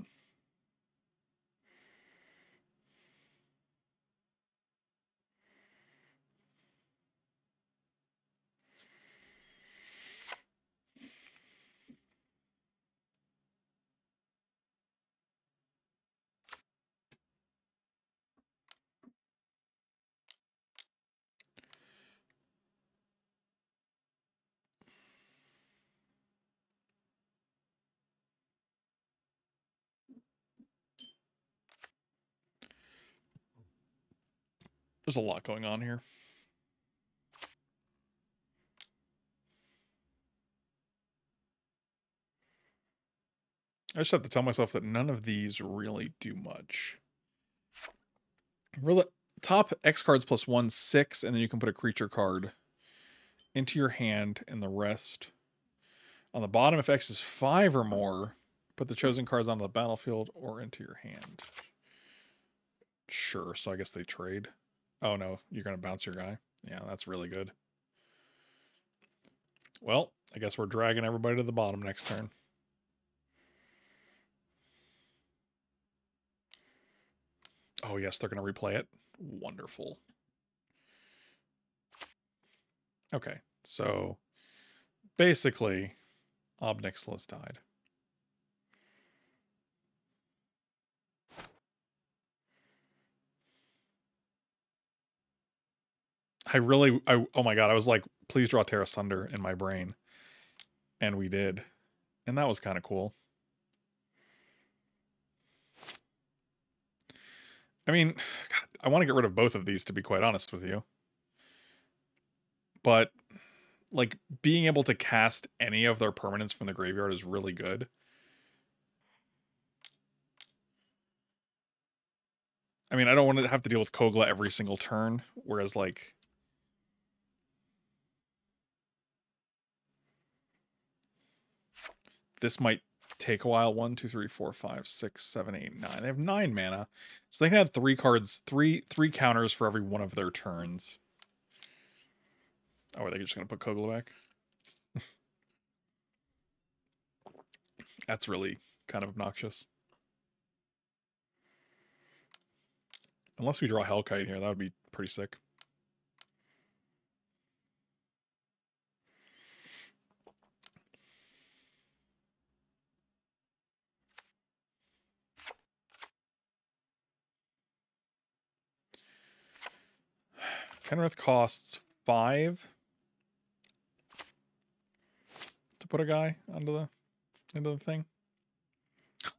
There's a lot going on here. I just have to tell myself that none of these really do much. Really, top X cards plus one, six, and then you can put a creature card into your hand and the rest. On the bottom, if X is five or more, put the chosen cards onto the battlefield or into your hand. Sure, so I guess they trade. Oh no, you're going to bounce your guy. Yeah, that's really good. Well, I guess we're dragging everybody to the bottom next turn. Oh yes, they're going to replay it. Wonderful. Okay, so basically, Ob Nixilis died. I really, I, oh my God, I was like, please draw Terra Sunder in my brain. And we did. And that was kind of cool. I mean, God, I want to get rid of both of these, to be quite honest with you. But, like, being able to cast any of their permanents from the graveyard is really good. I mean, I don't want to have to deal with Kogla every single turn, whereas, like... this might take a while. One, two, three, four, five, six, seven, eight, nine. They have nine mana. So they can add three cards, three, three counters for every one of their turns. Oh, are they just going to put Kogla back? That's really kind of obnoxious. Unless we draw Hellkite here, that would be pretty sick. Kenrith costs five to put a guy onto the into the thing.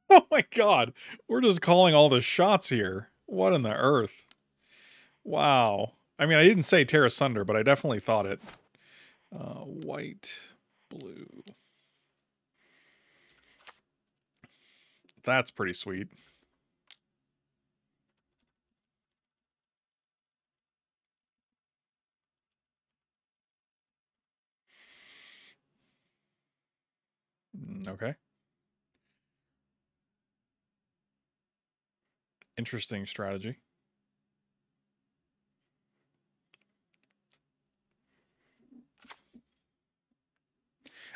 Oh my God, we're just calling all the shots here. What in the earth? Wow. I mean, I didn't say Tear Asunder, but I definitely thought it. Uh, white, blue. That's pretty sweet. Okay. Interesting strategy.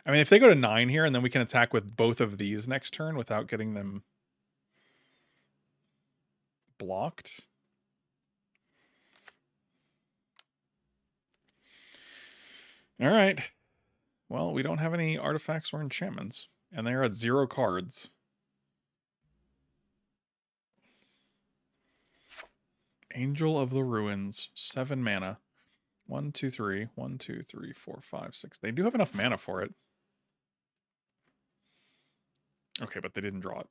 I mean, if they go to nine here and then we can attack with both of these next turn without getting them blocked. All right. Well, we don't have any artifacts or enchantments. And they're at zero cards. Angel of the Ruins. Seven mana. One, two, three. One, two, three, four, five, six. They do have enough mana for it. Okay, but they didn't draw it.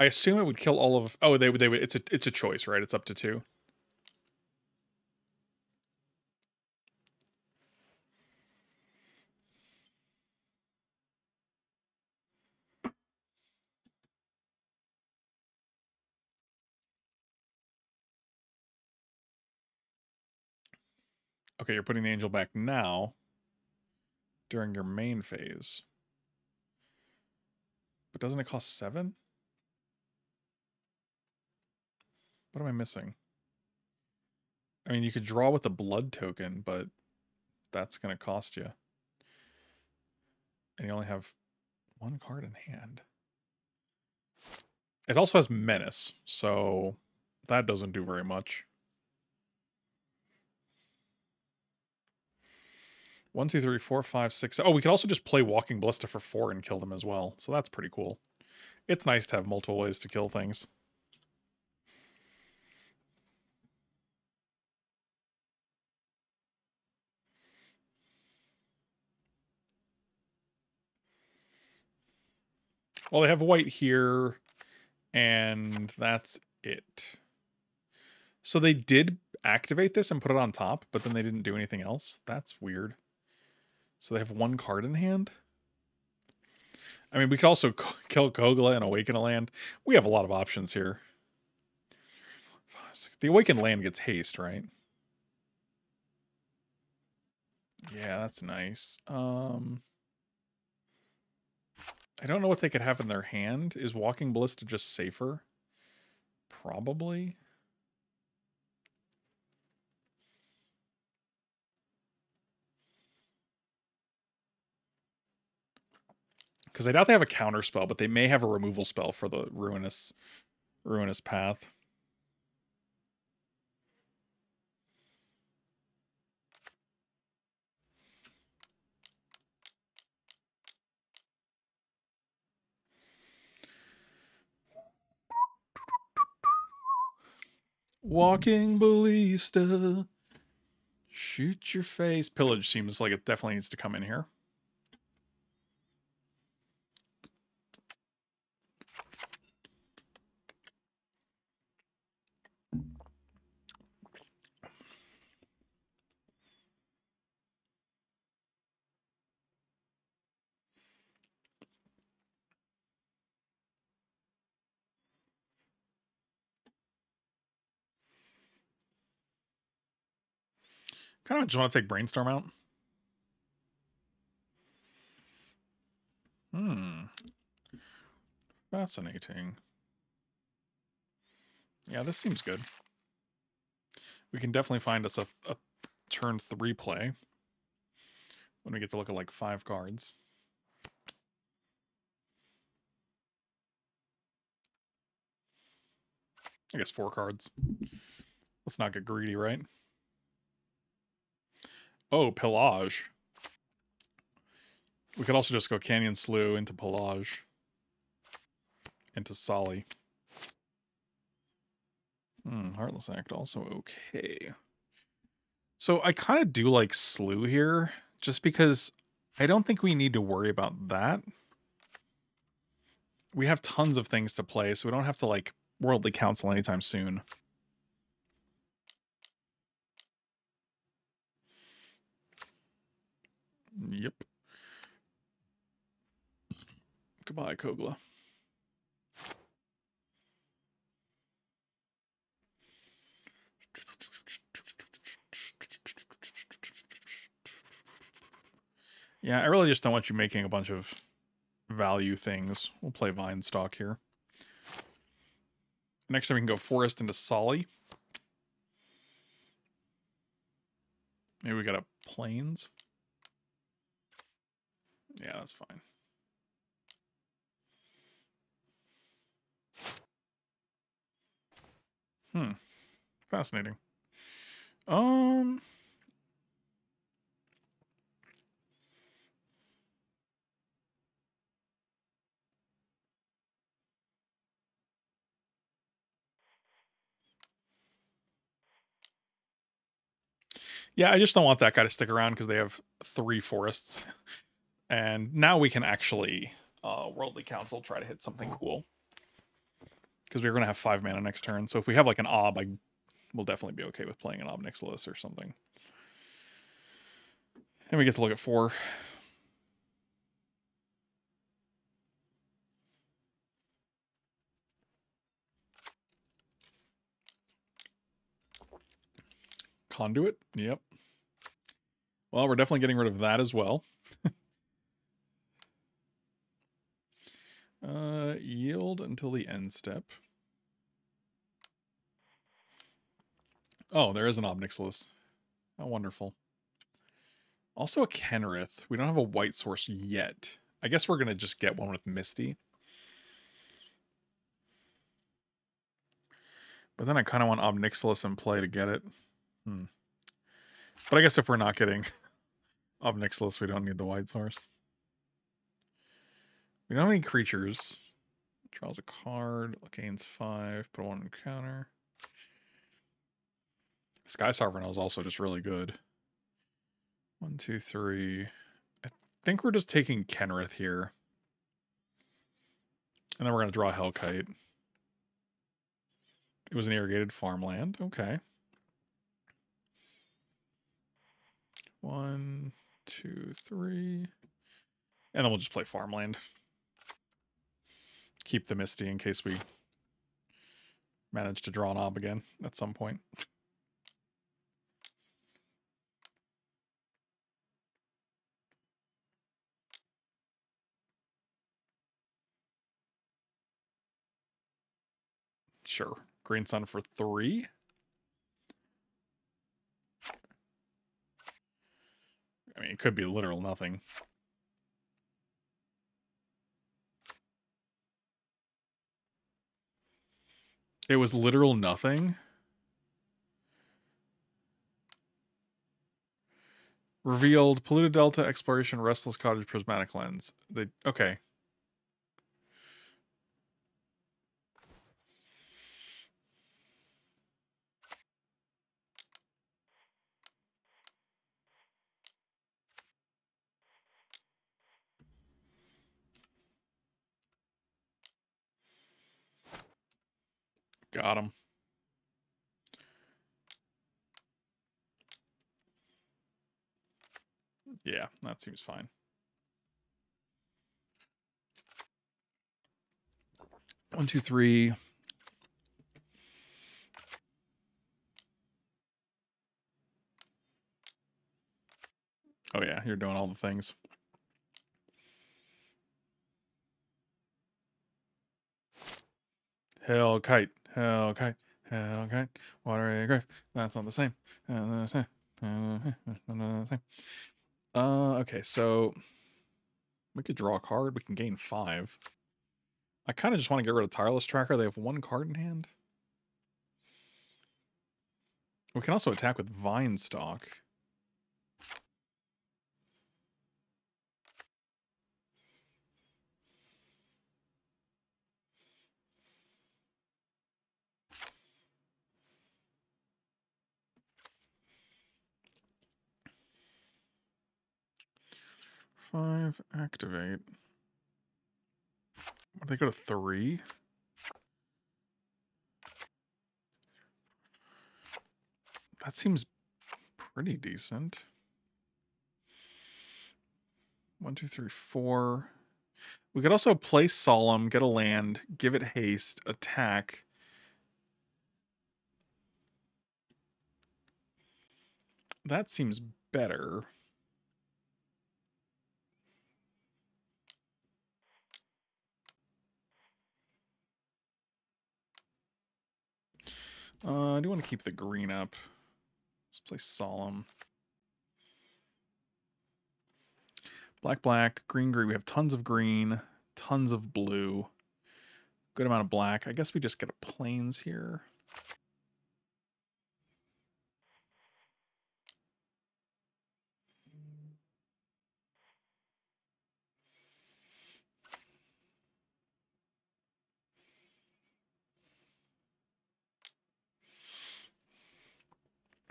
I assume it would kill all of... Oh, they would... They would. It's a, it's a choice, right? It's up to two. Okay, you're putting the angel back now during your main phase. But doesn't it cost seven? What am I missing? I mean, you could draw with the blood token, but that's going to cost you. And you only have one card in hand. It also has menace, so that doesn't do very much. One, two, three, four, five, six. Oh, we could also just play Walking Ballista for four and kill them as well. So that's pretty cool. It's nice to have multiple ways to kill things. Well, they have white here, and that's it. So they did activate this and put it on top, but then they didn't do anything else. That's weird. So they have one card in hand? I mean, we could also kill Kogla and awaken a land. We have a lot of options here. The awakened land gets haste, right? Yeah, that's nice. Um, I don't know what they could have in their hand. Is Walking Ballista just safer? Probably. Because I doubt they have a counter spell, but they may have a removal spell for the ruinous, ruinous path. Walking Ballista, shoot your face. Pillage seems like it definitely needs to come in here. I don't just want to take Brainstorm out. Hmm. Fascinating. Yeah, this seems good. We can definitely find us a, a turn three play when we get to look at like five cards. I guess four cards. Let's not get greedy, right? Oh, Pillage. We could also just go Canyon Slough into Pillage. Into Solly. Hmm, Heartless Act also okay. So I kind of do like Slough here, just because I don't think we need to worry about that. We have tons of things to play, so we don't have to like Worldly Council anytime soon. Yep. Goodbye, Kogla. Yeah, I really just don't want you making a bunch of value things. We'll play Vine Stock here. Next time we can go Forest into Solly. Maybe we got a Plains. Yeah, that's fine. Hmm. Fascinating. Um. Yeah, I just don't want that guy to stick around because they have three forests. And now we can actually uh, Worldly Council try to hit something cool. Because we're going to have five mana next turn. So if we have like an Ob, I will definitely be okay with playing an Ob Nixilis or something. And we get to look at four. Conduit? Yep. Well, we're definitely getting rid of that as well. Uh, yield until the end step. Oh, there is an Ob Nixilis. How wonderful. Also a Kenrith. We don't have a white source yet. I guess we're going to just get one with Misty. But then I kind of want Ob Nixilis in play to get it. Hmm. But I guess if we're not getting Ob Nixilis, we don't need the white source. We don't have any creatures. Draws a card, gains five, put one on counter. Sky Sovereign is also just really good. One, two, three. I think we're just taking Kenrith here. And then we're going to draw Hellkite. It was an irrigated farmland. Okay. One, two, three. And then we'll just play farmland. Keep the Misty in case we manage to draw an Ob again at some point. Sure. Green Sun for three. I mean, it could be literal nothing. It was literal nothing. Revealed Polluted Delta, Exploration, Restless Cottage, Prismatic Lens. They okay. Got him. Yeah, that seems fine. One, two, three. Oh yeah, you're doing all the things. Hell kite. Hell kite, hell kite, watery grave. That's not the same. Uh, that's not the same. Uh, okay, so we could draw a card. We can gain five. I kind of just want to get rid of Tireless Tracker. They have one card in hand. We can also attack with Vine Stalk. Five, activate. What, they go to three? That seems pretty decent. One, two, three, four. We could also play Solemn, get a land, give it haste, attack. That seems better. Uh, I do want to keep the green up. Let's play Solemn. Black, black, green, green. We have tons of green, tons of blue. Good amount of black. I guess we just get a plains here.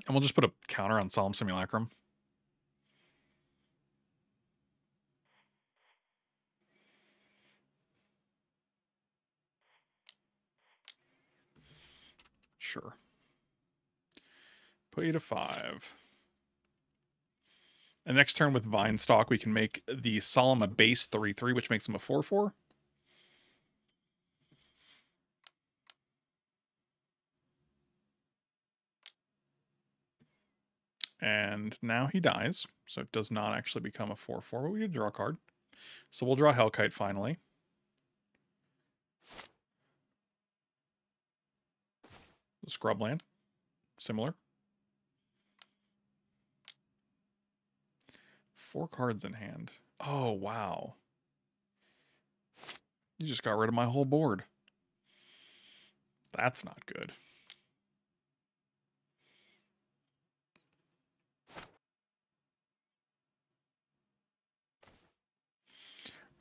And we'll just put a counter on Solemn Simulacrum. Sure. Put you to five. And next turn with Vine Stalk, we can make the Solemn a base three three, which makes them a four four. And now he dies, so it does not actually become a four four, but we did draw a card. So we'll draw Hellkite finally. The Scrubland, similar. Four cards in hand. Oh, wow. You just got rid of my whole board. That's not good.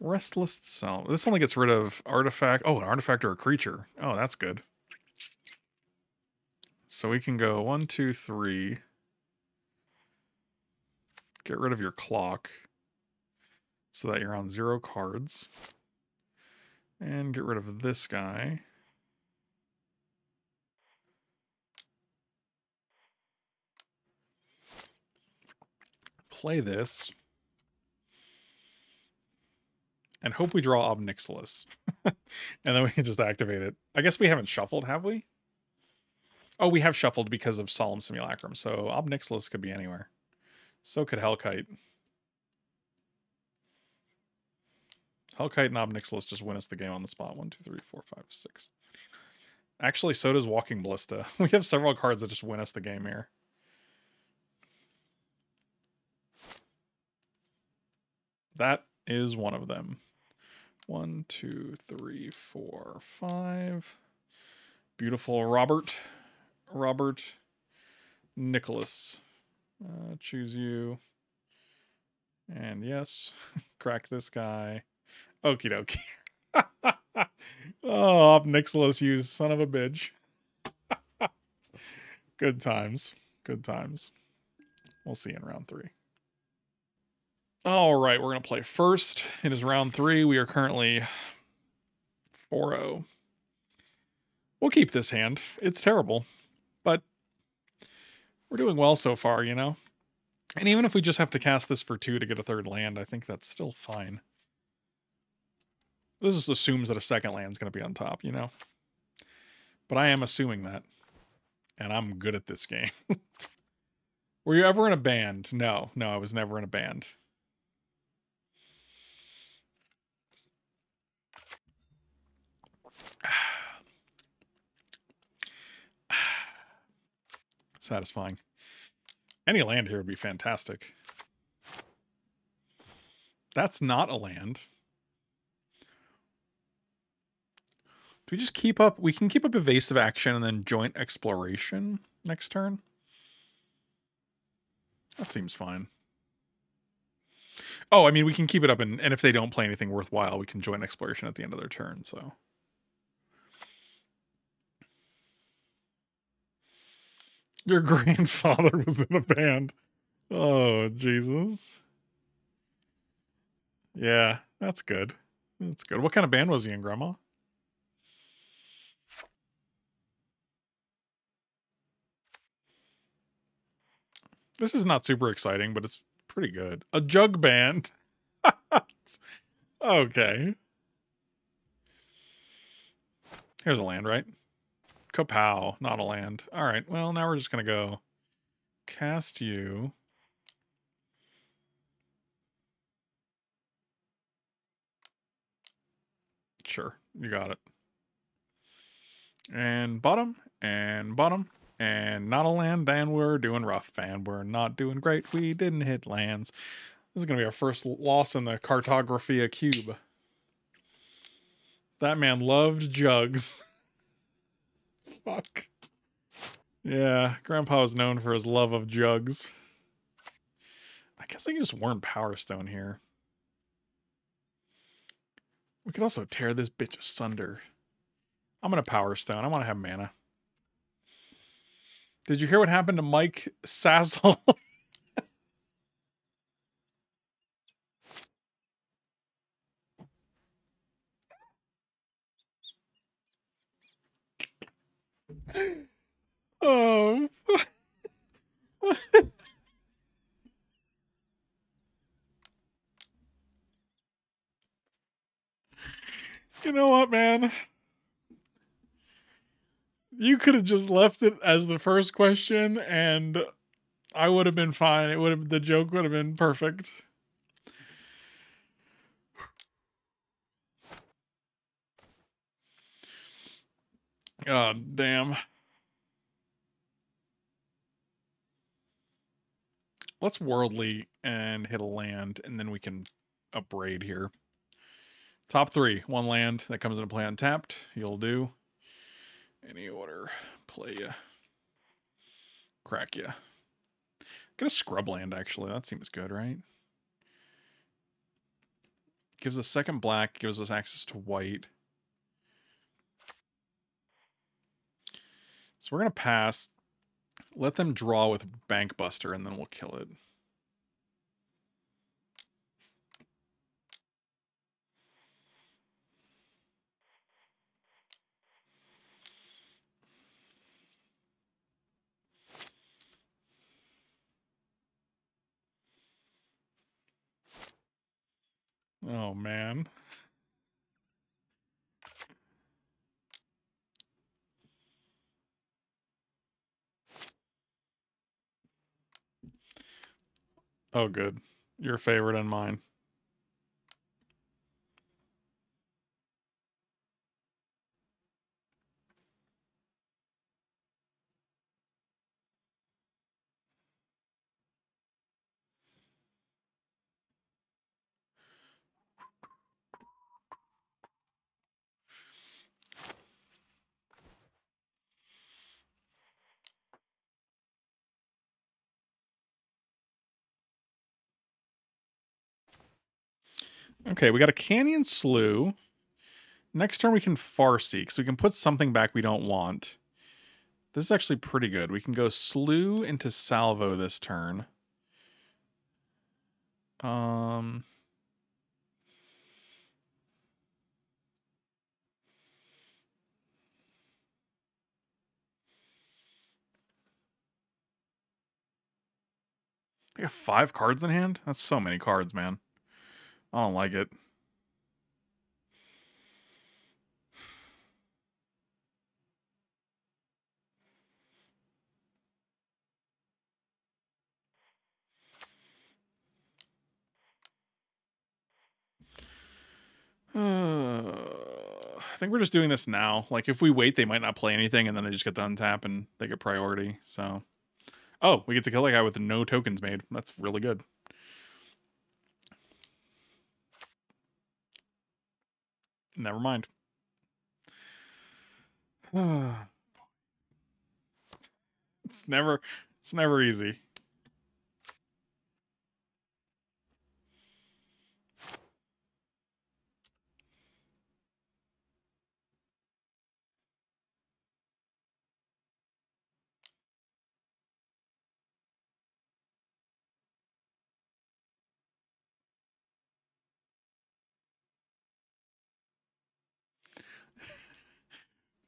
Restless Cell. This only gets rid of artifact. Oh, an artifact or a creature. Oh, that's good. So we can go one, two, three. Get rid of your clock so that you're on zero cards. And get rid of this guy. Play this. and hope we draw Ob Nixilis. And then we can just activate it. I guess we haven't shuffled, have we? Oh, we have shuffled because of Solemn Simulacrum. So Ob Nixilis could be anywhere. So could Hellkite. Hellkite and Ob Nixilis just win us the game on the spot. One, two, three, four, five, six. Actually, so does Walking Ballista. We have several cards that just win us the game here. That is one of them. One, two, three, four, five. Beautiful Robert. Robert Nicholas. Uh, choose you. And yes, crack this guy. Okie dokie. Oh, Ob Nixilis, you son of a bitch. Good times. Good times. We'll see you in round three. All right, we're going to play first. It is round three. We are currently four oh. We'll keep this hand. It's terrible, but we're doing well so far, you know? And even if we just have to cast this for two to get a third land, I think that's still fine. This just assumes that a second land's going to be on top, you know? But I am assuming that. And I'm good at this game. Were you ever in a band? No. No, I was never in a band. Satisfying. Any land here would be fantastic. That's not a land. Do we just keep up? We can keep up Evasive Action and then Joint Exploration next turn. That seems fine. Oh, I mean, we can keep it up, and, and if they don't play anything worthwhile, we can Joint Exploration at the end of their turn, so... Your grandfather was in a band. Oh, Jesus. Yeah, that's good. That's good. What kind of band was he in, Grandma? This is not super exciting, but it's pretty good. A jug band. Okay. Here's a land, right? Kapow, not a land. All right, well, now we're just going to go cast you. Sure, you got it. And bottom, and bottom, and not a land, and we're doing rough, and we're not doing great. We didn't hit lands. This is going to be our first loss in the Cartographia Cube. That man loved jugs. Fuck. Yeah, Grandpa is known for his love of jugs. I guess I can just Warren Power Stone here. We could also tear this bitch asunder. I'm going to Power Stone. I want to have mana. Did you hear what happened to Mike Sassel? Oh. You know what, man? You could have just left it as the first question and I would have been fine. It would have, the joke would have been perfect. God damn. Let's Worldly and hit a land, and then we can upgrade here. Top three. One land that comes into play untapped. You'll do. Any order. Play ya. Crack ya. Get a Scrubland, actually. That seems good, right? Gives us second black. Gives us access to white. So we're going to pass, let them draw with Bankbuster, and then we'll kill it. Oh, man. Oh, good. Your favorite and mine. Okay, we got a Canyon Slough. Next turn we can Farseek, so we can put something back we don't want. This is actually pretty good. We can go Slough into Salvo this turn. Um, I have five cards in hand? That's so many cards, man. I don't like it. Uh, I think we're just doing this now. Like, if we wait, they might not play anything, and then I just get to untap, and they get priority. So, oh, we get to kill that guy with no tokens made. That's really good. Never mind. It's never, it's never easy.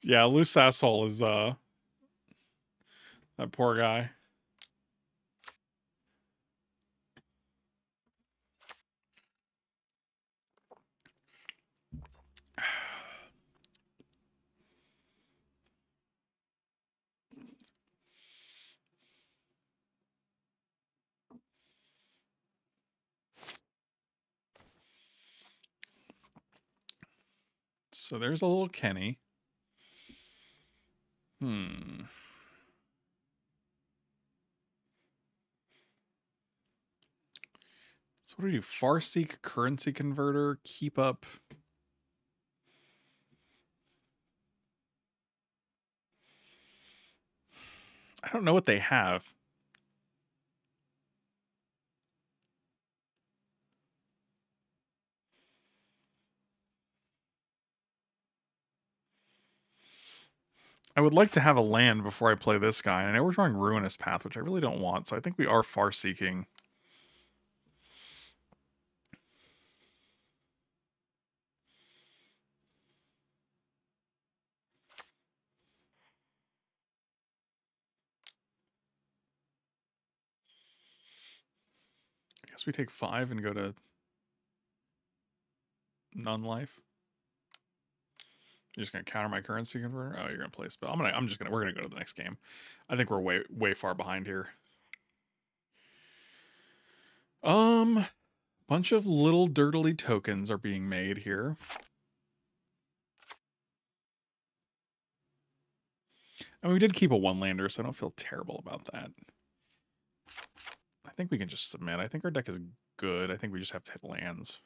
Yeah, Loose Asshole is uh that poor guy. So there's a little Kenny. Hmm. So what do we do? Farseek, Currency Converter, Keep Up. I don't know what they have. I would like to have a land before I play this guy. And I know we're drawing Ruinous Path, which I really don't want. So I think we are Farseeking. I guess we take five and go to non-life. You're just gonna counter my Currency Converter. Oh, you're gonna play a spell. I'm gonna. I'm just gonna. We're gonna go to the next game. I think we're way, way far behind here. Um, bunch of little dirtily tokens are being made here. And we did keep a one lander, so I don't feel terrible about that. I think we can just submit. I think our deck is good. I think we just have to hit lands.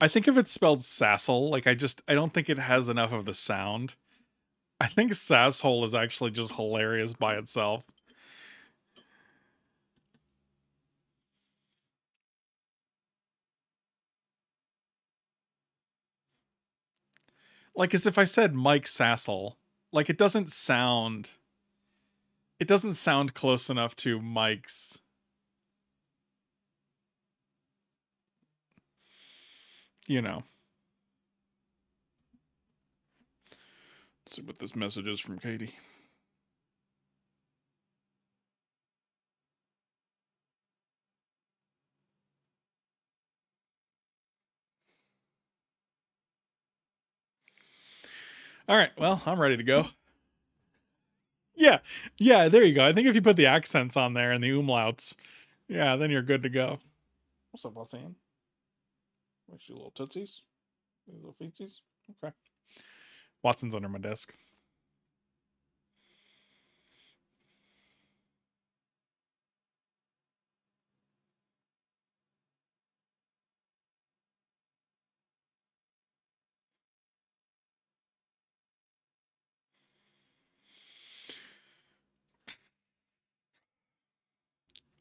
I think if it's spelled Sasshole, like I just, I don't think it has enough of the sound. I think Sasshole is actually just hilarious by itself. Like as if I said Mike Sassel. Like it doesn't sound... It doesn't sound close enough to Mike's... You know. Let's see what this message is from Katie. All right, well, I'm ready to go. Yeah, yeah, there you go. I think if you put the accents on there and the umlauts, yeah, then you're good to go. What's up, Wasan? Makes you little tootsies, little feetsies. Okay. Watson's under my desk.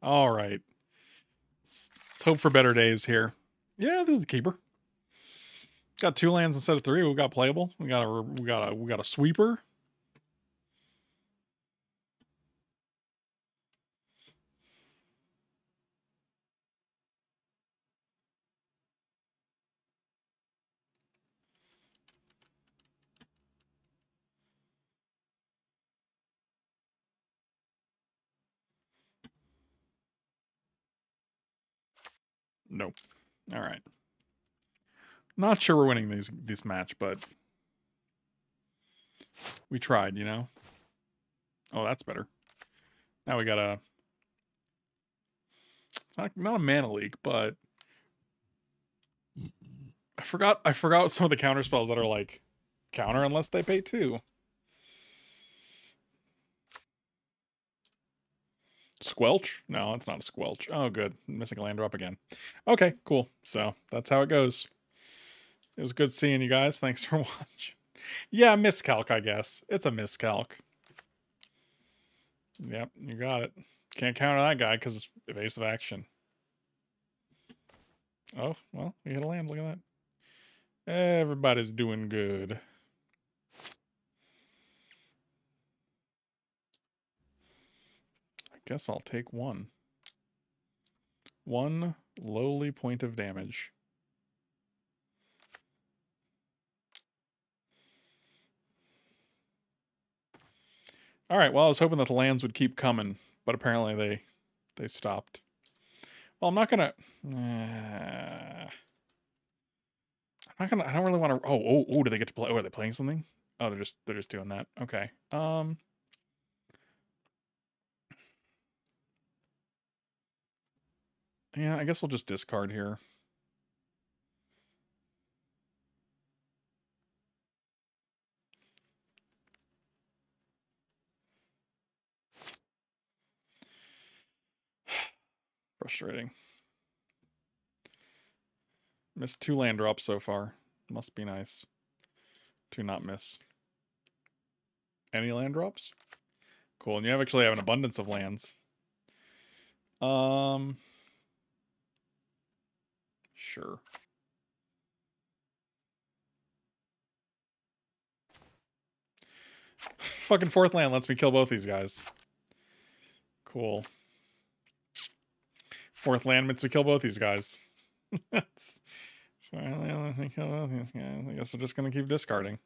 All right. Let's hope for better days here. Yeah, this is a keeper. Got two lands instead of three. We got playable. We got a we got a we got a sweeper. Nope. All right. Not sure we're winning these this match, but we tried, you know. Oh, that's better. Now we got a it's not not a mana leak, but I forgot I forgot some of the counter spells that are like counter unless they pay two. Squelch? No, it's not a squelch. Oh, good. Missing a land drop again. Okay, cool. So that's how it goes. It was good seeing you guys. Thanks for watching. Yeah, miscalc, I guess. It's a miscalc. Yep, you got it. Can't counter that guy because it's evasive action. Oh, well, we hit a land. Look at that. Everybody's doing good. I guess I'll take one. One lowly point of damage. All right, well, I was hoping that the lands would keep coming, but apparently they they stopped. Well, I'm not going to... Uh, I'm not going to... I don't really want to... Oh, oh, oh, do they get to play... Oh, are they playing something? Oh, they're just they're just doing that. Okay. Um, yeah, I guess we'll just discard here. Frustrating. Missed two land drops so far. Must be nice to not miss any land drops. Cool, and you have actually have an abundance of lands. Um, sure. Fucking fourth land lets me kill both these guys. Cool. Fourth land means we kill both these guys. That's finally let me kill both these guys. I guess we're just gonna keep discarding.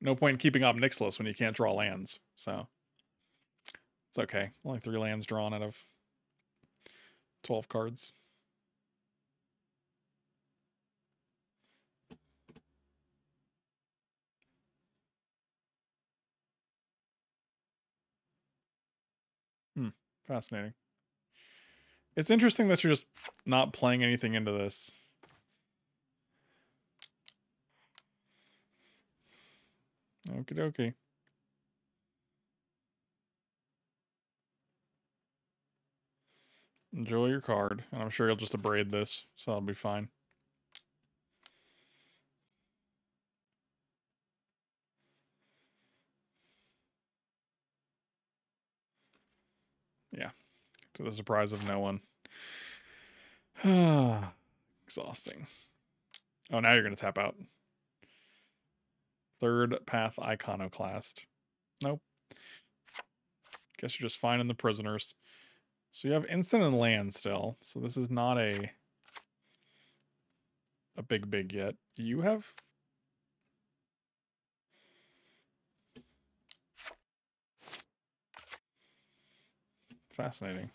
No point in keeping Ob Nixilis when you can't draw lands, so it's okay. Only three lands drawn out of twelve cards. Fascinating. It's interesting that you're just not playing anything into this. Okie dokie. Enjoy your card, and I'm sure you'll just abrade this, so that'll be fine. to the surprise of no one. Exhausting. Oh, now you're going to tap out. Third path iconoclast. Nope. Guess you're just finding the prisoners. So you have instant and land still. So this is not a a big big yet. You have fascinating.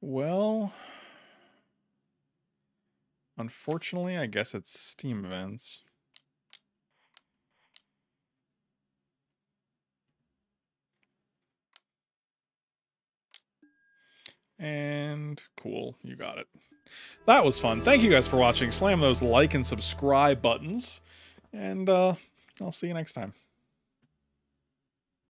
Well, unfortunately, I guess it's Steam Vents. And cool, you got it. That was fun. Thank you guys for watching. Slam those like and subscribe buttons, and uh, I'll see you next time.